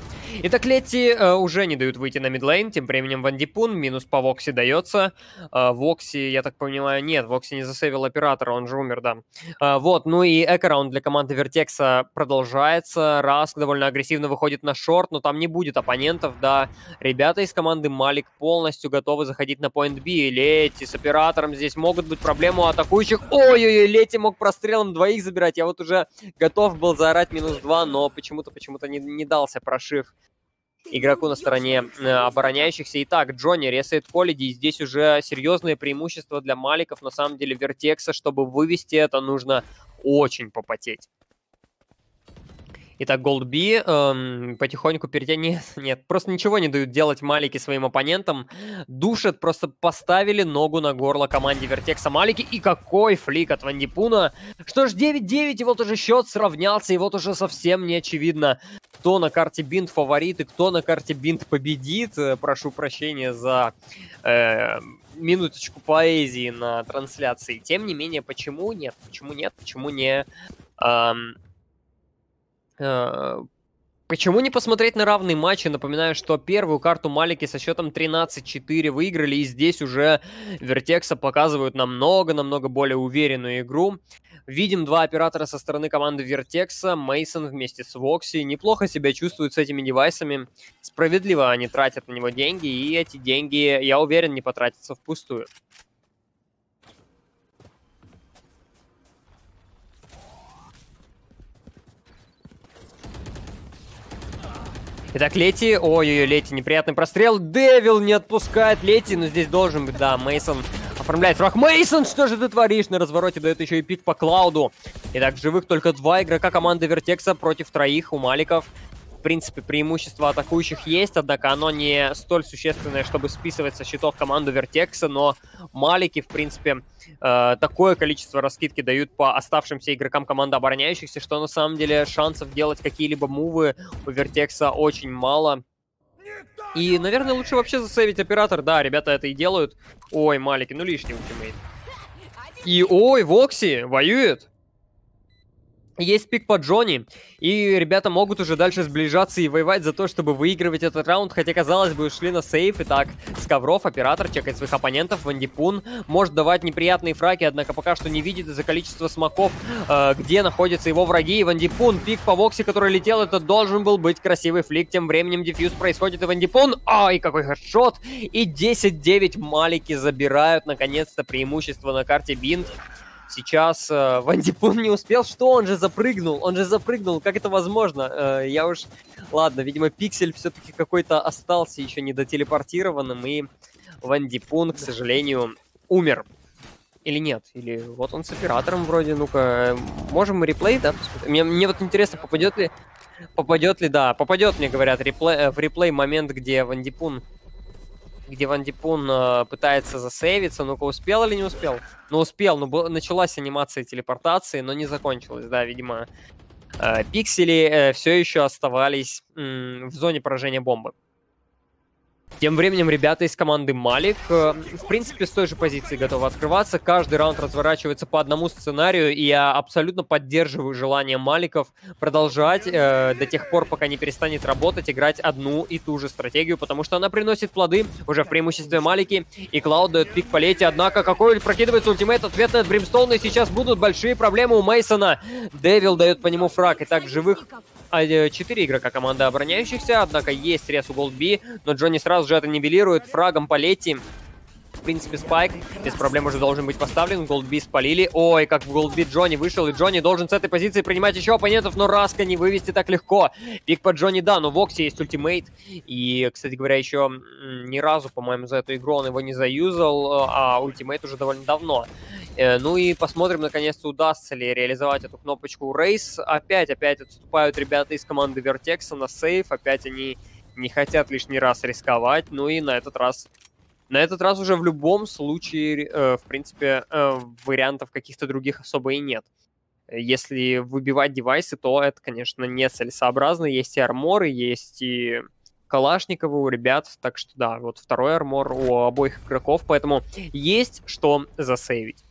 Итак, Letty э, уже не дают выйти на мидлейн. Тем временем Vandipoon минус по Voxxi дается. Э, Voxxi, я так понимаю, нет, Voxxi не засейвил оператора, он же умер, да. Э, вот, ну и эко-раунд для команды Vertex продолжается. Раск довольно агрессивно выходит на шорт, но там не будет оппонентов, да. Ребята из команды Малик полностью готовы заходить на поинт B. Letty с оператором, здесь могут быть проблемы у атакующих. Ой-ой-ой, Letty мог прострелом двоих забирать. Я вот уже готов был заорать минус два, но почему-то, почему-то не, не дался прошив игроку на стороне э, обороняющихся. Итак, Джонни ресает Coldy. И здесь уже серьезное преимущество для Маликов. На самом деле, Вертекса, чтобы вывести это, нужно очень попотеть. Итак, GoldBee эм, потихоньку перетянет. Нет, нет, просто ничего не дают делать Малики своим оппонентам. Душат, просто поставили ногу на горло команде Вертекса Малики. И какой флик от Вандипуна. Что ж, девять девять, и вот уже счет сравнялся, и вот уже совсем не очевидно, кто на карте Бинт фаворит и кто на карте Бинт победит. Прошу прощения за э, минуточку поэзии на трансляции. Тем не менее, почему нет? Почему нет? Почему не... Э, Почему не посмотреть на равные матчи? Напоминаю, что первую карту Малики со счетом тринадцать четыре выиграли, и здесь уже Vertex показывают намного-намного более уверенную игру. Видим два оператора со стороны команды Vertex. Mason вместе с Voxxi неплохо себя чувствует с этими девайсами. Справедливо они тратят на него деньги, и эти деньги, я уверен, не потратятся впустую. Итак, Letty. Ой-ой-ой, Letty, неприятный прострел. Devil не отпускает Letty, но здесь должен быть, да, Mason оформляет фраг. Mason, что же ты творишь? На развороте дает еще и пик по Клауду. Итак, живых только два игрока команды Vertex против троих у Маликов. В принципе, преимущество атакующих есть, однако оно не столь существенное, чтобы списывать со счетов команду Vertex, но Малики, в принципе, э, такое количество раскидки дают по оставшимся игрокам команды обороняющихся, что на самом деле шансов делать какие-либо мувы у Vertex очень мало. И, наверное, лучше вообще засейвить оператор. Да, ребята это и делают. Ой, Малики, ну лишний ультимейт. И ой, Voxxi воюет. Есть пик по Jonny, и ребята могут уже дальше сближаться и воевать за то, чтобы выигрывать этот раунд, хотя, казалось бы, ушли на сейф. Итак, с ковров оператор чекает своих оппонентов, Vandipoon может давать неприятные фраги, однако пока что не видит из-за количества смоков, э, где находятся его враги, и Vandipoon, пик по Voxxi, который летел, это должен был быть красивый флик, тем временем дефьюз происходит, и Vandipoon, ай, какой хэдшот, и десять девять, Малики забирают, наконец-то, преимущество на карте Бинт. Сейчас э, Vandipoon не успел. Что? Он же запрыгнул. Он же запрыгнул. Как это возможно? Э, я уж... Ладно, видимо, пиксель все-таки какой-то остался еще не дотелепортированным. И Vandipoon, к сожалению, умер. Или нет? Или вот он с оператором вроде. Ну-ка, можем реплей, да? Мне, мне вот интересно, попадет ли... Попадет ли, да. Попадет, мне говорят, реплей, в реплей момент, где Vandipoon... где Vandipoon э, пытается засейвиться. Ну-ка, успел или не успел? Ну, успел, но ну, началась анимация телепортации, но не закончилась, да, видимо. Э, пиксели э, все еще оставались э, в зоне поражения бомбы. Тем временем ребята из команды Малик, э, в принципе, с той же позиции готовы открываться. Каждый раунд разворачивается по одному сценарию, и я абсолютно поддерживаю желание Маликов продолжать э, до тех пор, пока не перестанет работать, играть одну и ту же стратегию, потому что она приносит плоды уже в преимуществе Малики, и Cloud дает пик по Letty, однако какой-нибудь прокидывается ультимейт, ответ на Бримстоун, и сейчас будут большие проблемы у Мейсона. Devil дает по нему фраг, и так живых... четыре игрока команды обороняющихся, однако есть рез у GoldBee, но Jonny сразу же это нивелирует фрагом по Letty. В принципе, спайк без проблем уже должен быть поставлен. GoldBee спалили. Ой, как в GoldBee Jonny вышел, и Jonny должен с этой позиции принимать еще оппонентов, но Раска не вывести так легко. Пик по Jonny, да, но в Voxxi есть ультимейт. И, кстати говоря, еще ни разу, по-моему, за эту игру он его не заюзал, а ультимейт уже довольно давно. Ну и посмотрим, наконец-то, удастся ли реализовать эту кнопочку Race. Опять-опять отступают ребята из команды Vertex на сейф. Опять они не хотят лишний раз рисковать. Ну и на этот раз... На этот раз уже в любом случае, э, в принципе, э, вариантов каких-то других особо и нет. Если выбивать девайсы, то это, конечно, нецелесообразно. Есть и арморы, есть и... Калашникова у ребят, так что да, вот второй армор у обоих игроков, поэтому есть что засейвить.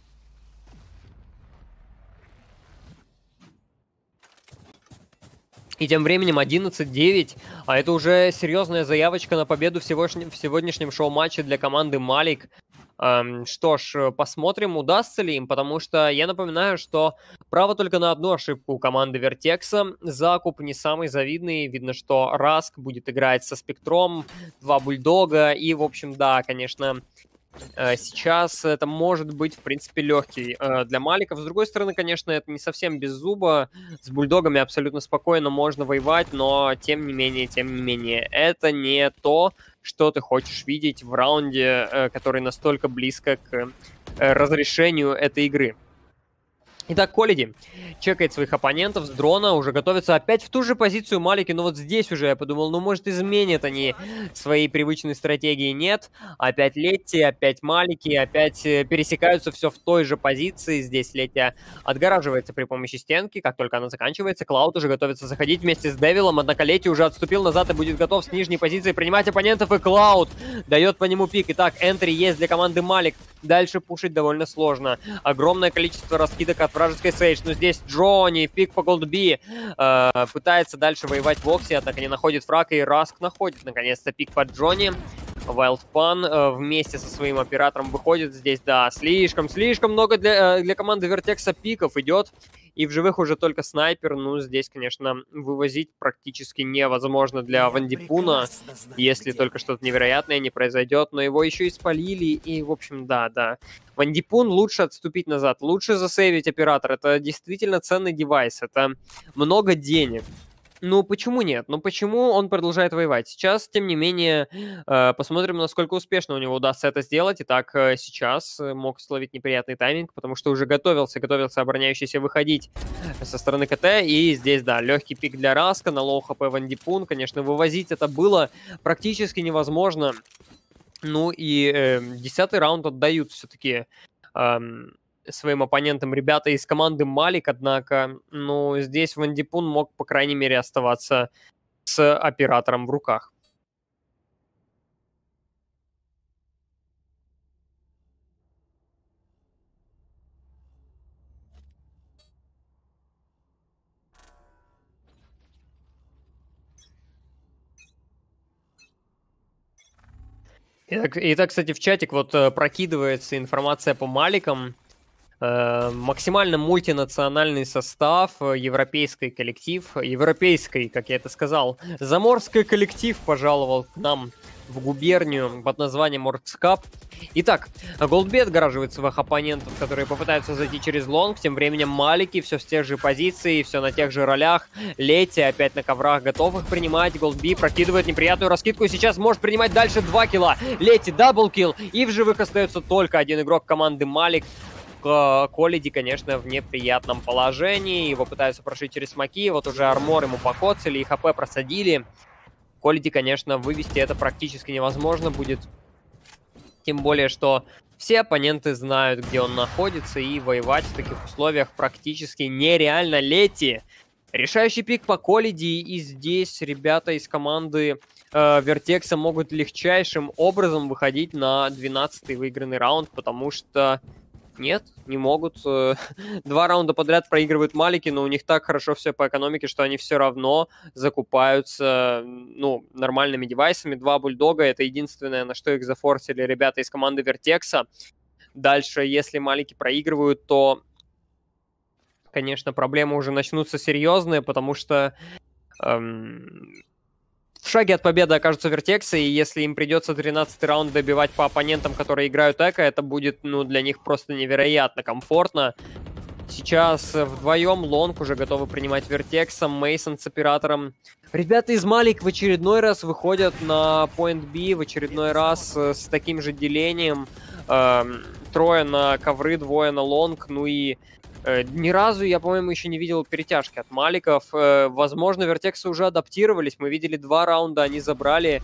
И тем временем одиннадцать девять, а это уже серьезная заявочка на победу в сегодняшнем шоу-матче для команды Малик. Что ж, посмотрим, удастся ли им, потому что я напоминаю, что право только на одну ошибку у команды Vertex. Закуп не самый завидный, видно, что Rusk будет играть со Спектром, два Бульдога, и, в общем, да, конечно, сейчас это может быть, в принципе, легкий для Маликов. С другой стороны, конечно, это не совсем без зуба, с Бульдогами абсолютно спокойно можно воевать, но, тем не менее, тем не менее, это не то, что ты хочешь видеть в раунде, который настолько близко к разрешению этой игры. Итак, Coldy чекает своих оппонентов с дрона, уже готовится опять в ту же позицию Малики, но вот здесь уже я подумал, ну может изменят они своей привычной стратегии, нет. Опять Letty, опять Малики, опять пересекаются все в той же позиции, здесь Letty отгораживается при помощи стенки, как только она заканчивается, Cloud уже готовится заходить вместе с Девилом, однако Letty уже отступил назад и будет готов с нижней позиции принимать оппонентов, и Cloud дает по нему пик. Итак, энтри есть для команды Малик, дальше пушить довольно сложно, огромное количество раскидок от вражеской сейдж, но здесь Jonny, пик по GoldBee, э, пытается дальше воевать Voxxi, однако не находит фраг, и Rusk находит наконец-то пик под Jonny. Wildfun вместе со своим оператором выходит здесь, да, слишком-слишком много для, для команды Vertex пиков идет, и в живых уже только снайпер, ну, здесь, конечно, вывозить практически невозможно для Вандипуна, если только что-то невероятное не произойдет, но его еще и спалили, и, в общем, да, да. Вандипун лучше отступить назад, лучше засейвить оператор, это действительно ценный девайс, это много денег. Ну, почему нет? Ну, почему он продолжает воевать? Сейчас, тем не менее, посмотрим, насколько успешно у него удастся это сделать. Итак, сейчас мог словить неприятный тайминг, потому что уже готовился, готовился обороняющийся выходить со стороны КТ. И здесь, да, легкий пик для Раска на лоу хп Вандипун. Конечно, вывозить это было практически невозможно. Ну и э, десятый раунд отдают все-таки... Э, своим оппонентам ребята из команды Малик, однако, ну, здесь Вандипун мог, по крайней мере, оставаться с оператором в руках. Итак, итак, кстати, в чатик вот прокидывается информация по Маликам. Максимально мультинациональный состав, европейский коллектив, европейский, как я это сказал, заморский коллектив пожаловал к нам в губернию под названием о эр си Cup. Итак, GoldBee отгораживает своих оппонентов, которые попытаются зайти через лонг. Тем временем Малики все с тех же позиций, все на тех же ролях. Letty опять на коврах, готов их принимать. GoldBee прокидывает неприятную раскидку и сейчас может принимать дальше два килла. Letty даблкилл, и в живых остается только один игрок команды Малик. Колди, конечно, в неприятном положении. Его пытаются прошить через смоки. Вот уже армор ему покоцали и хп просадили. Колди, конечно, вывести это практически невозможно будет. Тем более, что все оппоненты знают, где он находится. И воевать в таких условиях практически нереально. Letty. Решающий пик по Колди. И здесь ребята из команды Вертекса э, могут легчайшим образом выходить на двенадцатый выигранный раунд. Потому что... Нет, не могут. Два раунда подряд проигрывают Малики, но у них так хорошо все по экономике, что они все равно закупаются, ну, нормальными девайсами. Два бульдога — это единственное, на что их зафорсили ребята из команды Вертекса. Дальше, если Малики проигрывают, то, конечно, проблемы уже начнутся серьезные, потому что... Эм... В шаге от победы окажутся Вертексы, и если им придется тринадцатый раунд добивать по оппонентам, которые играют эко, это будет, ну, для них просто невероятно комфортно. Сейчас вдвоем лонг уже готовы принимать Вертекса, Мейсон с оператором. Ребята из Малик в очередной раз выходят на Point B, в очередной раз с таким же делением. Трое на ковры, двое на лонг, ну и... Ни разу я, по-моему, еще не видел перетяжки от Маликов. Возможно, Вертексы уже адаптировались. Мы видели два раунда, они забрали.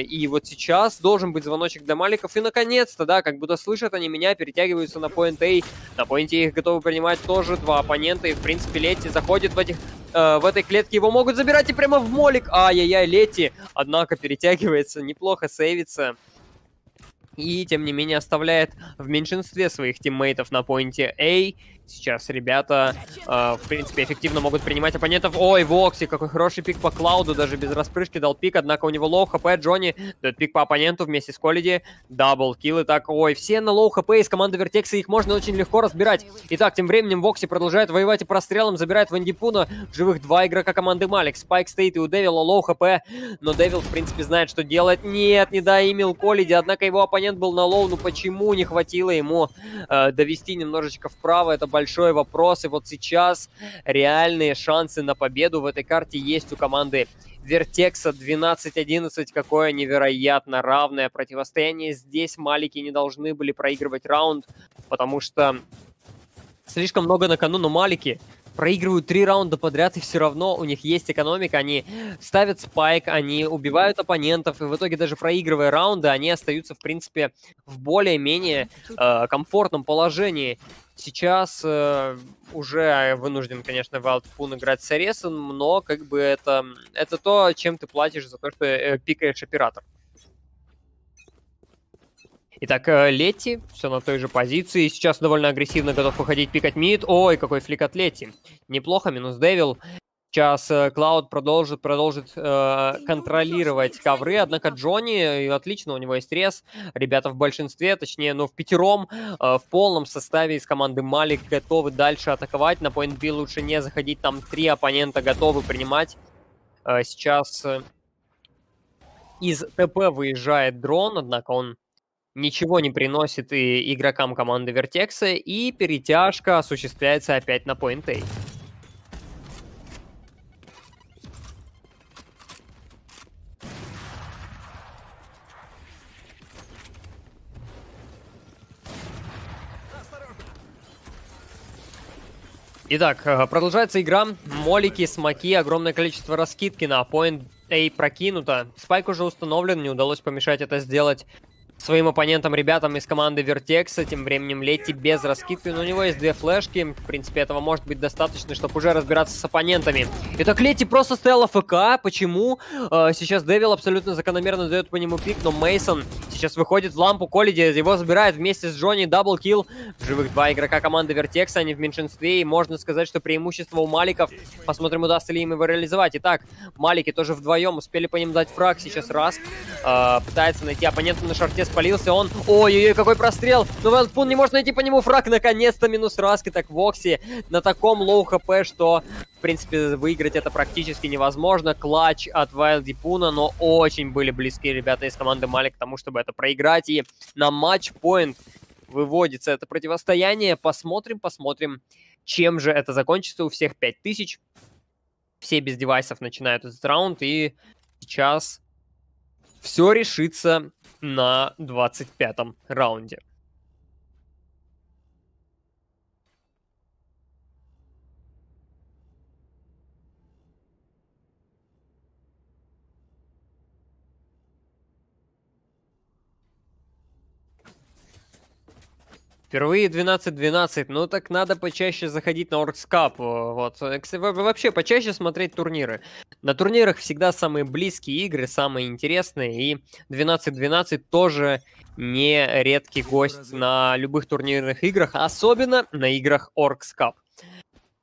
И вот сейчас должен быть звоночек для Маликов. И, наконец-то, да, как будто слышат они меня, перетягиваются на поинт A. На поинт A их готовы принимать тоже два оппонента. И, в принципе, Letty заходит в, этих, э, в этой клетке. Его могут забирать и прямо в молик. Ай-яй-яй, Letty. Однако перетягивается, неплохо сейвится. И, тем не менее, оставляет в меньшинстве своих тиммейтов на поинте A. Сейчас ребята, э, в принципе, эффективно могут принимать оппонентов. Ой, Voxxi, какой хороший пик по Клауду, даже без распрыжки дал пик, однако у него лоу хп. Jonny дает пик по оппоненту вместе с Coldy. Дабл килл, и так, ой, все на лоу хп из команды Вертекса, их можно очень легко разбирать. Итак, тем временем Voxxi продолжает воевать и прострелом забирает Вандипуна. Живых два игрока команды Малик. Спайк стоит и у Девила лоу хп, но Devil, в принципе, знает, что делать. Нет, не доимил Coldy, однако его оппонент был на лоу, ну почему не хватило ему э, довести немножечко вправо, это большой вопрос, и вот сейчас реальные шансы на победу в этой карте есть у команды Вертекса. Двенадцать одиннадцать, какое невероятно равное противостояние. Здесь Малики не должны были проигрывать раунд, потому что слишком много на кону, но Малики проигрывают три раунда подряд, и все равно у них есть экономика, они ставят спайк, они убивают оппонентов, и в итоге даже проигрывая раунды, они остаются, в принципе, в более-менее э, комфортном положении. Сейчас э, уже вынужден, конечно, Валдпун играть с Аресом, но как бы это, это то, чем ты платишь за то, что э, пикаешь оператор. Итак, Letty все на той же позиции. Сейчас довольно агрессивно готов выходить пикать мид. Ой, какой флик от Letty. Неплохо, минус Devil. Сейчас Cloud продолжит, продолжит э, контролировать ковры, однако Jonny, отлично, у него есть рез. Ребята в большинстве, точнее, ну, в пятером, э, в полном составе из команды эм фор лик готовы дальше атаковать. На Point B лучше не заходить, там три оппонента готовы принимать. Э, сейчас из ТП выезжает дрон, однако он ничего не приносит и игрокам команды Vertex, и перетяжка осуществляется опять на Point A. Итак, продолжается игра. Молики, смоки, огромное количество раскидки на Point A прокинуто. Спайк уже установлен, не удалось помешать это сделать своим оппонентам, ребятам из команды Vertex. Тем временем Letty без раскидки, но у него есть две флешки. В принципе, этого может быть достаточно, чтобы уже разбираться с оппонентами. Итак, Letty просто стоял АФК. Почему? Сейчас Devil абсолютно закономерно дает по нему пик, но Mason сейчас выходит в лампу. Coldy его забирает вместе с Jonny. Даблкилл. Живых два игрока команды Vertex, они в меньшинстве, и можно сказать, что преимущество у маликов. Посмотрим, удастся ли им его реализовать. Итак, малики тоже вдвоем, успели по ним дать фраг. Сейчас Rusk э, пытается найти оппонента на шорте. Спалился он. Ой-ой-ой, какой прострел. Но Vandipoon не может найти по нему фраг. Наконец-то минус Rusk. Итак, Voxxi на таком лоу хп, что, в принципе, выиграть это практически невозможно. Клатч от Vandipoon, но очень были близки ребята из команды эм фор лик к тому, чтобы это проиграть. И на матчпоинт выводится это противостояние. Посмотрим, посмотрим, чем же это закончится. У всех пять тысяч. Все без девайсов начинают этот раунд. И сейчас все решится на двадцать пятом раунде. Впервые двенадцать двенадцать, ну так надо почаще заходить на о ар си Cup, вот, вообще почаще смотреть турниры. На турнирах всегда самые близкие игры, самые интересные, и двенадцать двенадцать тоже не редкий гость на любых турнирных играх, особенно на играх о ар си Cup.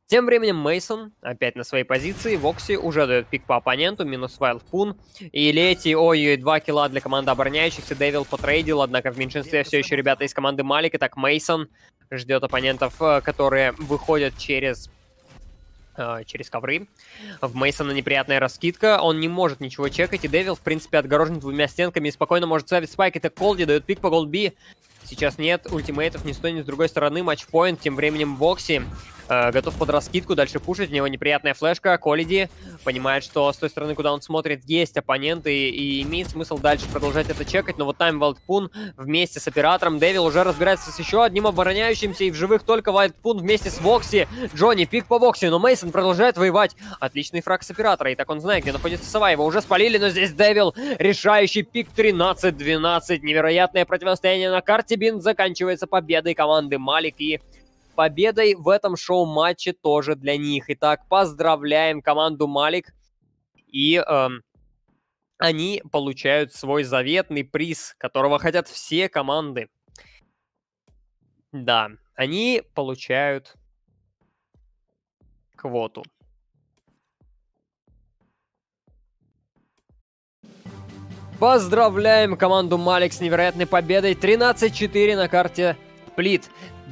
Тем временем Mason опять на своей позиции, Voxxi уже дает пик по оппоненту, минус Vandipoon, и Letty, ой-ой, два килла для команды обороняющихся, Devil потрейдил, однако в меньшинстве все еще ребята из команды эм фор лик, так Mason ждет оппонентов, которые выходят через, э, через ковры. В Mason'а неприятная раскидка, он не может ничего чекать, и Devil, в принципе, отгорожен двумя стенками и спокойно может ставить спайк, это Coldy дает пик по GoldBee. Сейчас нет ультимейтов ни с той, ни с другой стороны. Матчпоинт. Тем временем Voxxi э, готов под раскидку дальше пушить. У него неприятная флешка. Coldy понимает, что с той стороны, куда он смотрит, есть оппоненты. И, и имеет смысл дальше продолжать это чекать. Но вот там Vandipoon вместе с оператором. Devil уже разбирается с еще одним обороняющимся. И в живых только Vandipoon вместе с Voxxi. Jonny пик по Voxxi. Но Mason продолжает воевать. Отличный фраг с оператора. И так он знает, где находится сова. Его уже спалили, но здесь Devil. Решающий пик. Тринадцать двенадцать. Невероятное противостояние на карте. Бин заканчивается победой команды эм фор лик и победой в этом шоу-матче тоже для них. Итак, поздравляем команду эм фор лик, и э, они получают свой заветный приз, которого хотят все команды. Да, они получают квоту. Поздравляем команду эм фор лик с невероятной победой. тринадцать четыре на карте Split,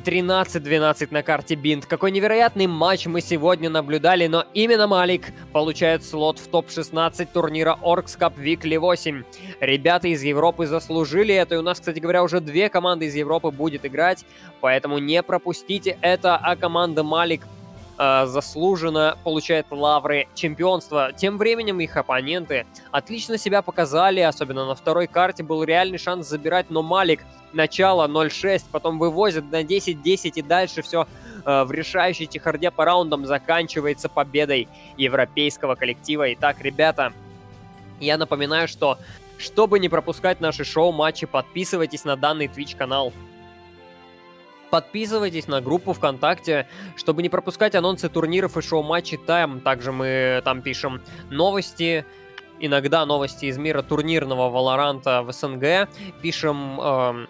тринадцать двенадцать на карте Bind. Какой невероятный матч мы сегодня наблюдали, но именно эм фор лик получает слот в топ шестнадцать турнира о ар си Cup Weekly восемь. Ребята из Европы заслужили это, и у нас, кстати говоря, уже две команды из Европы будет играть, поэтому не пропустите это, а команда эм фор лик заслуженно получает лавры чемпионства. Тем временем их оппоненты отлично себя показали, особенно на второй карте был реальный шанс забирать, но эм фор лик начало ноль шесть, потом вывозят на десять десять и дальше все э, в решающей чехарде по раундам заканчивается победой европейского коллектива. Итак, ребята, я напоминаю, что чтобы не пропускать наши шоу-матчи, подписывайтесь на данный Twitch-канал. Подписывайтесь на группу ВКонтакте, чтобы не пропускать анонсы турниров и шоу-матчей там. Также мы там пишем новости, иногда новости из мира турнирного Valorant в СНГ. Пишем э,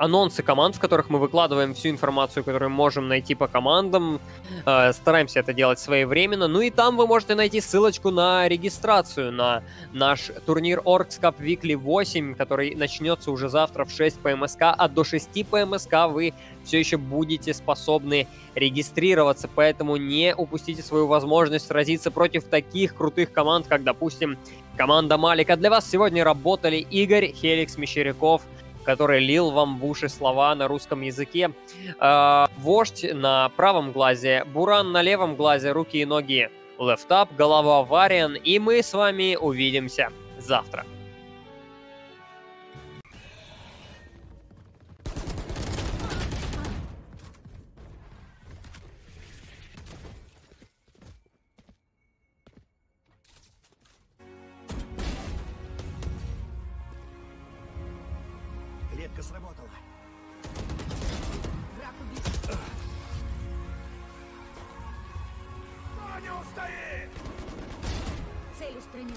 анонсы команд, в которых мы выкладываем всю информацию, которую можем найти по командам. Э, стараемся это делать своевременно. Ну и там вы можете найти ссылочку на регистрацию на наш турнир о ар си эс Cup Weekly восемь, который начнется уже завтра в шесть по МСК, а до шести по МСК вы все еще будете способны регистрироваться, поэтому не упустите свою возможность сразиться против таких крутых команд, как, допустим, команда Малика. Для вас сегодня работали Игорь Helix Meshcheryakov, который лил вам в уши слова на русском языке. Э, вождь на правом глазе, Буран на левом глазе, руки и ноги Лефтап, голова Вариан, и мы с вами увидимся завтра. Цель устранена.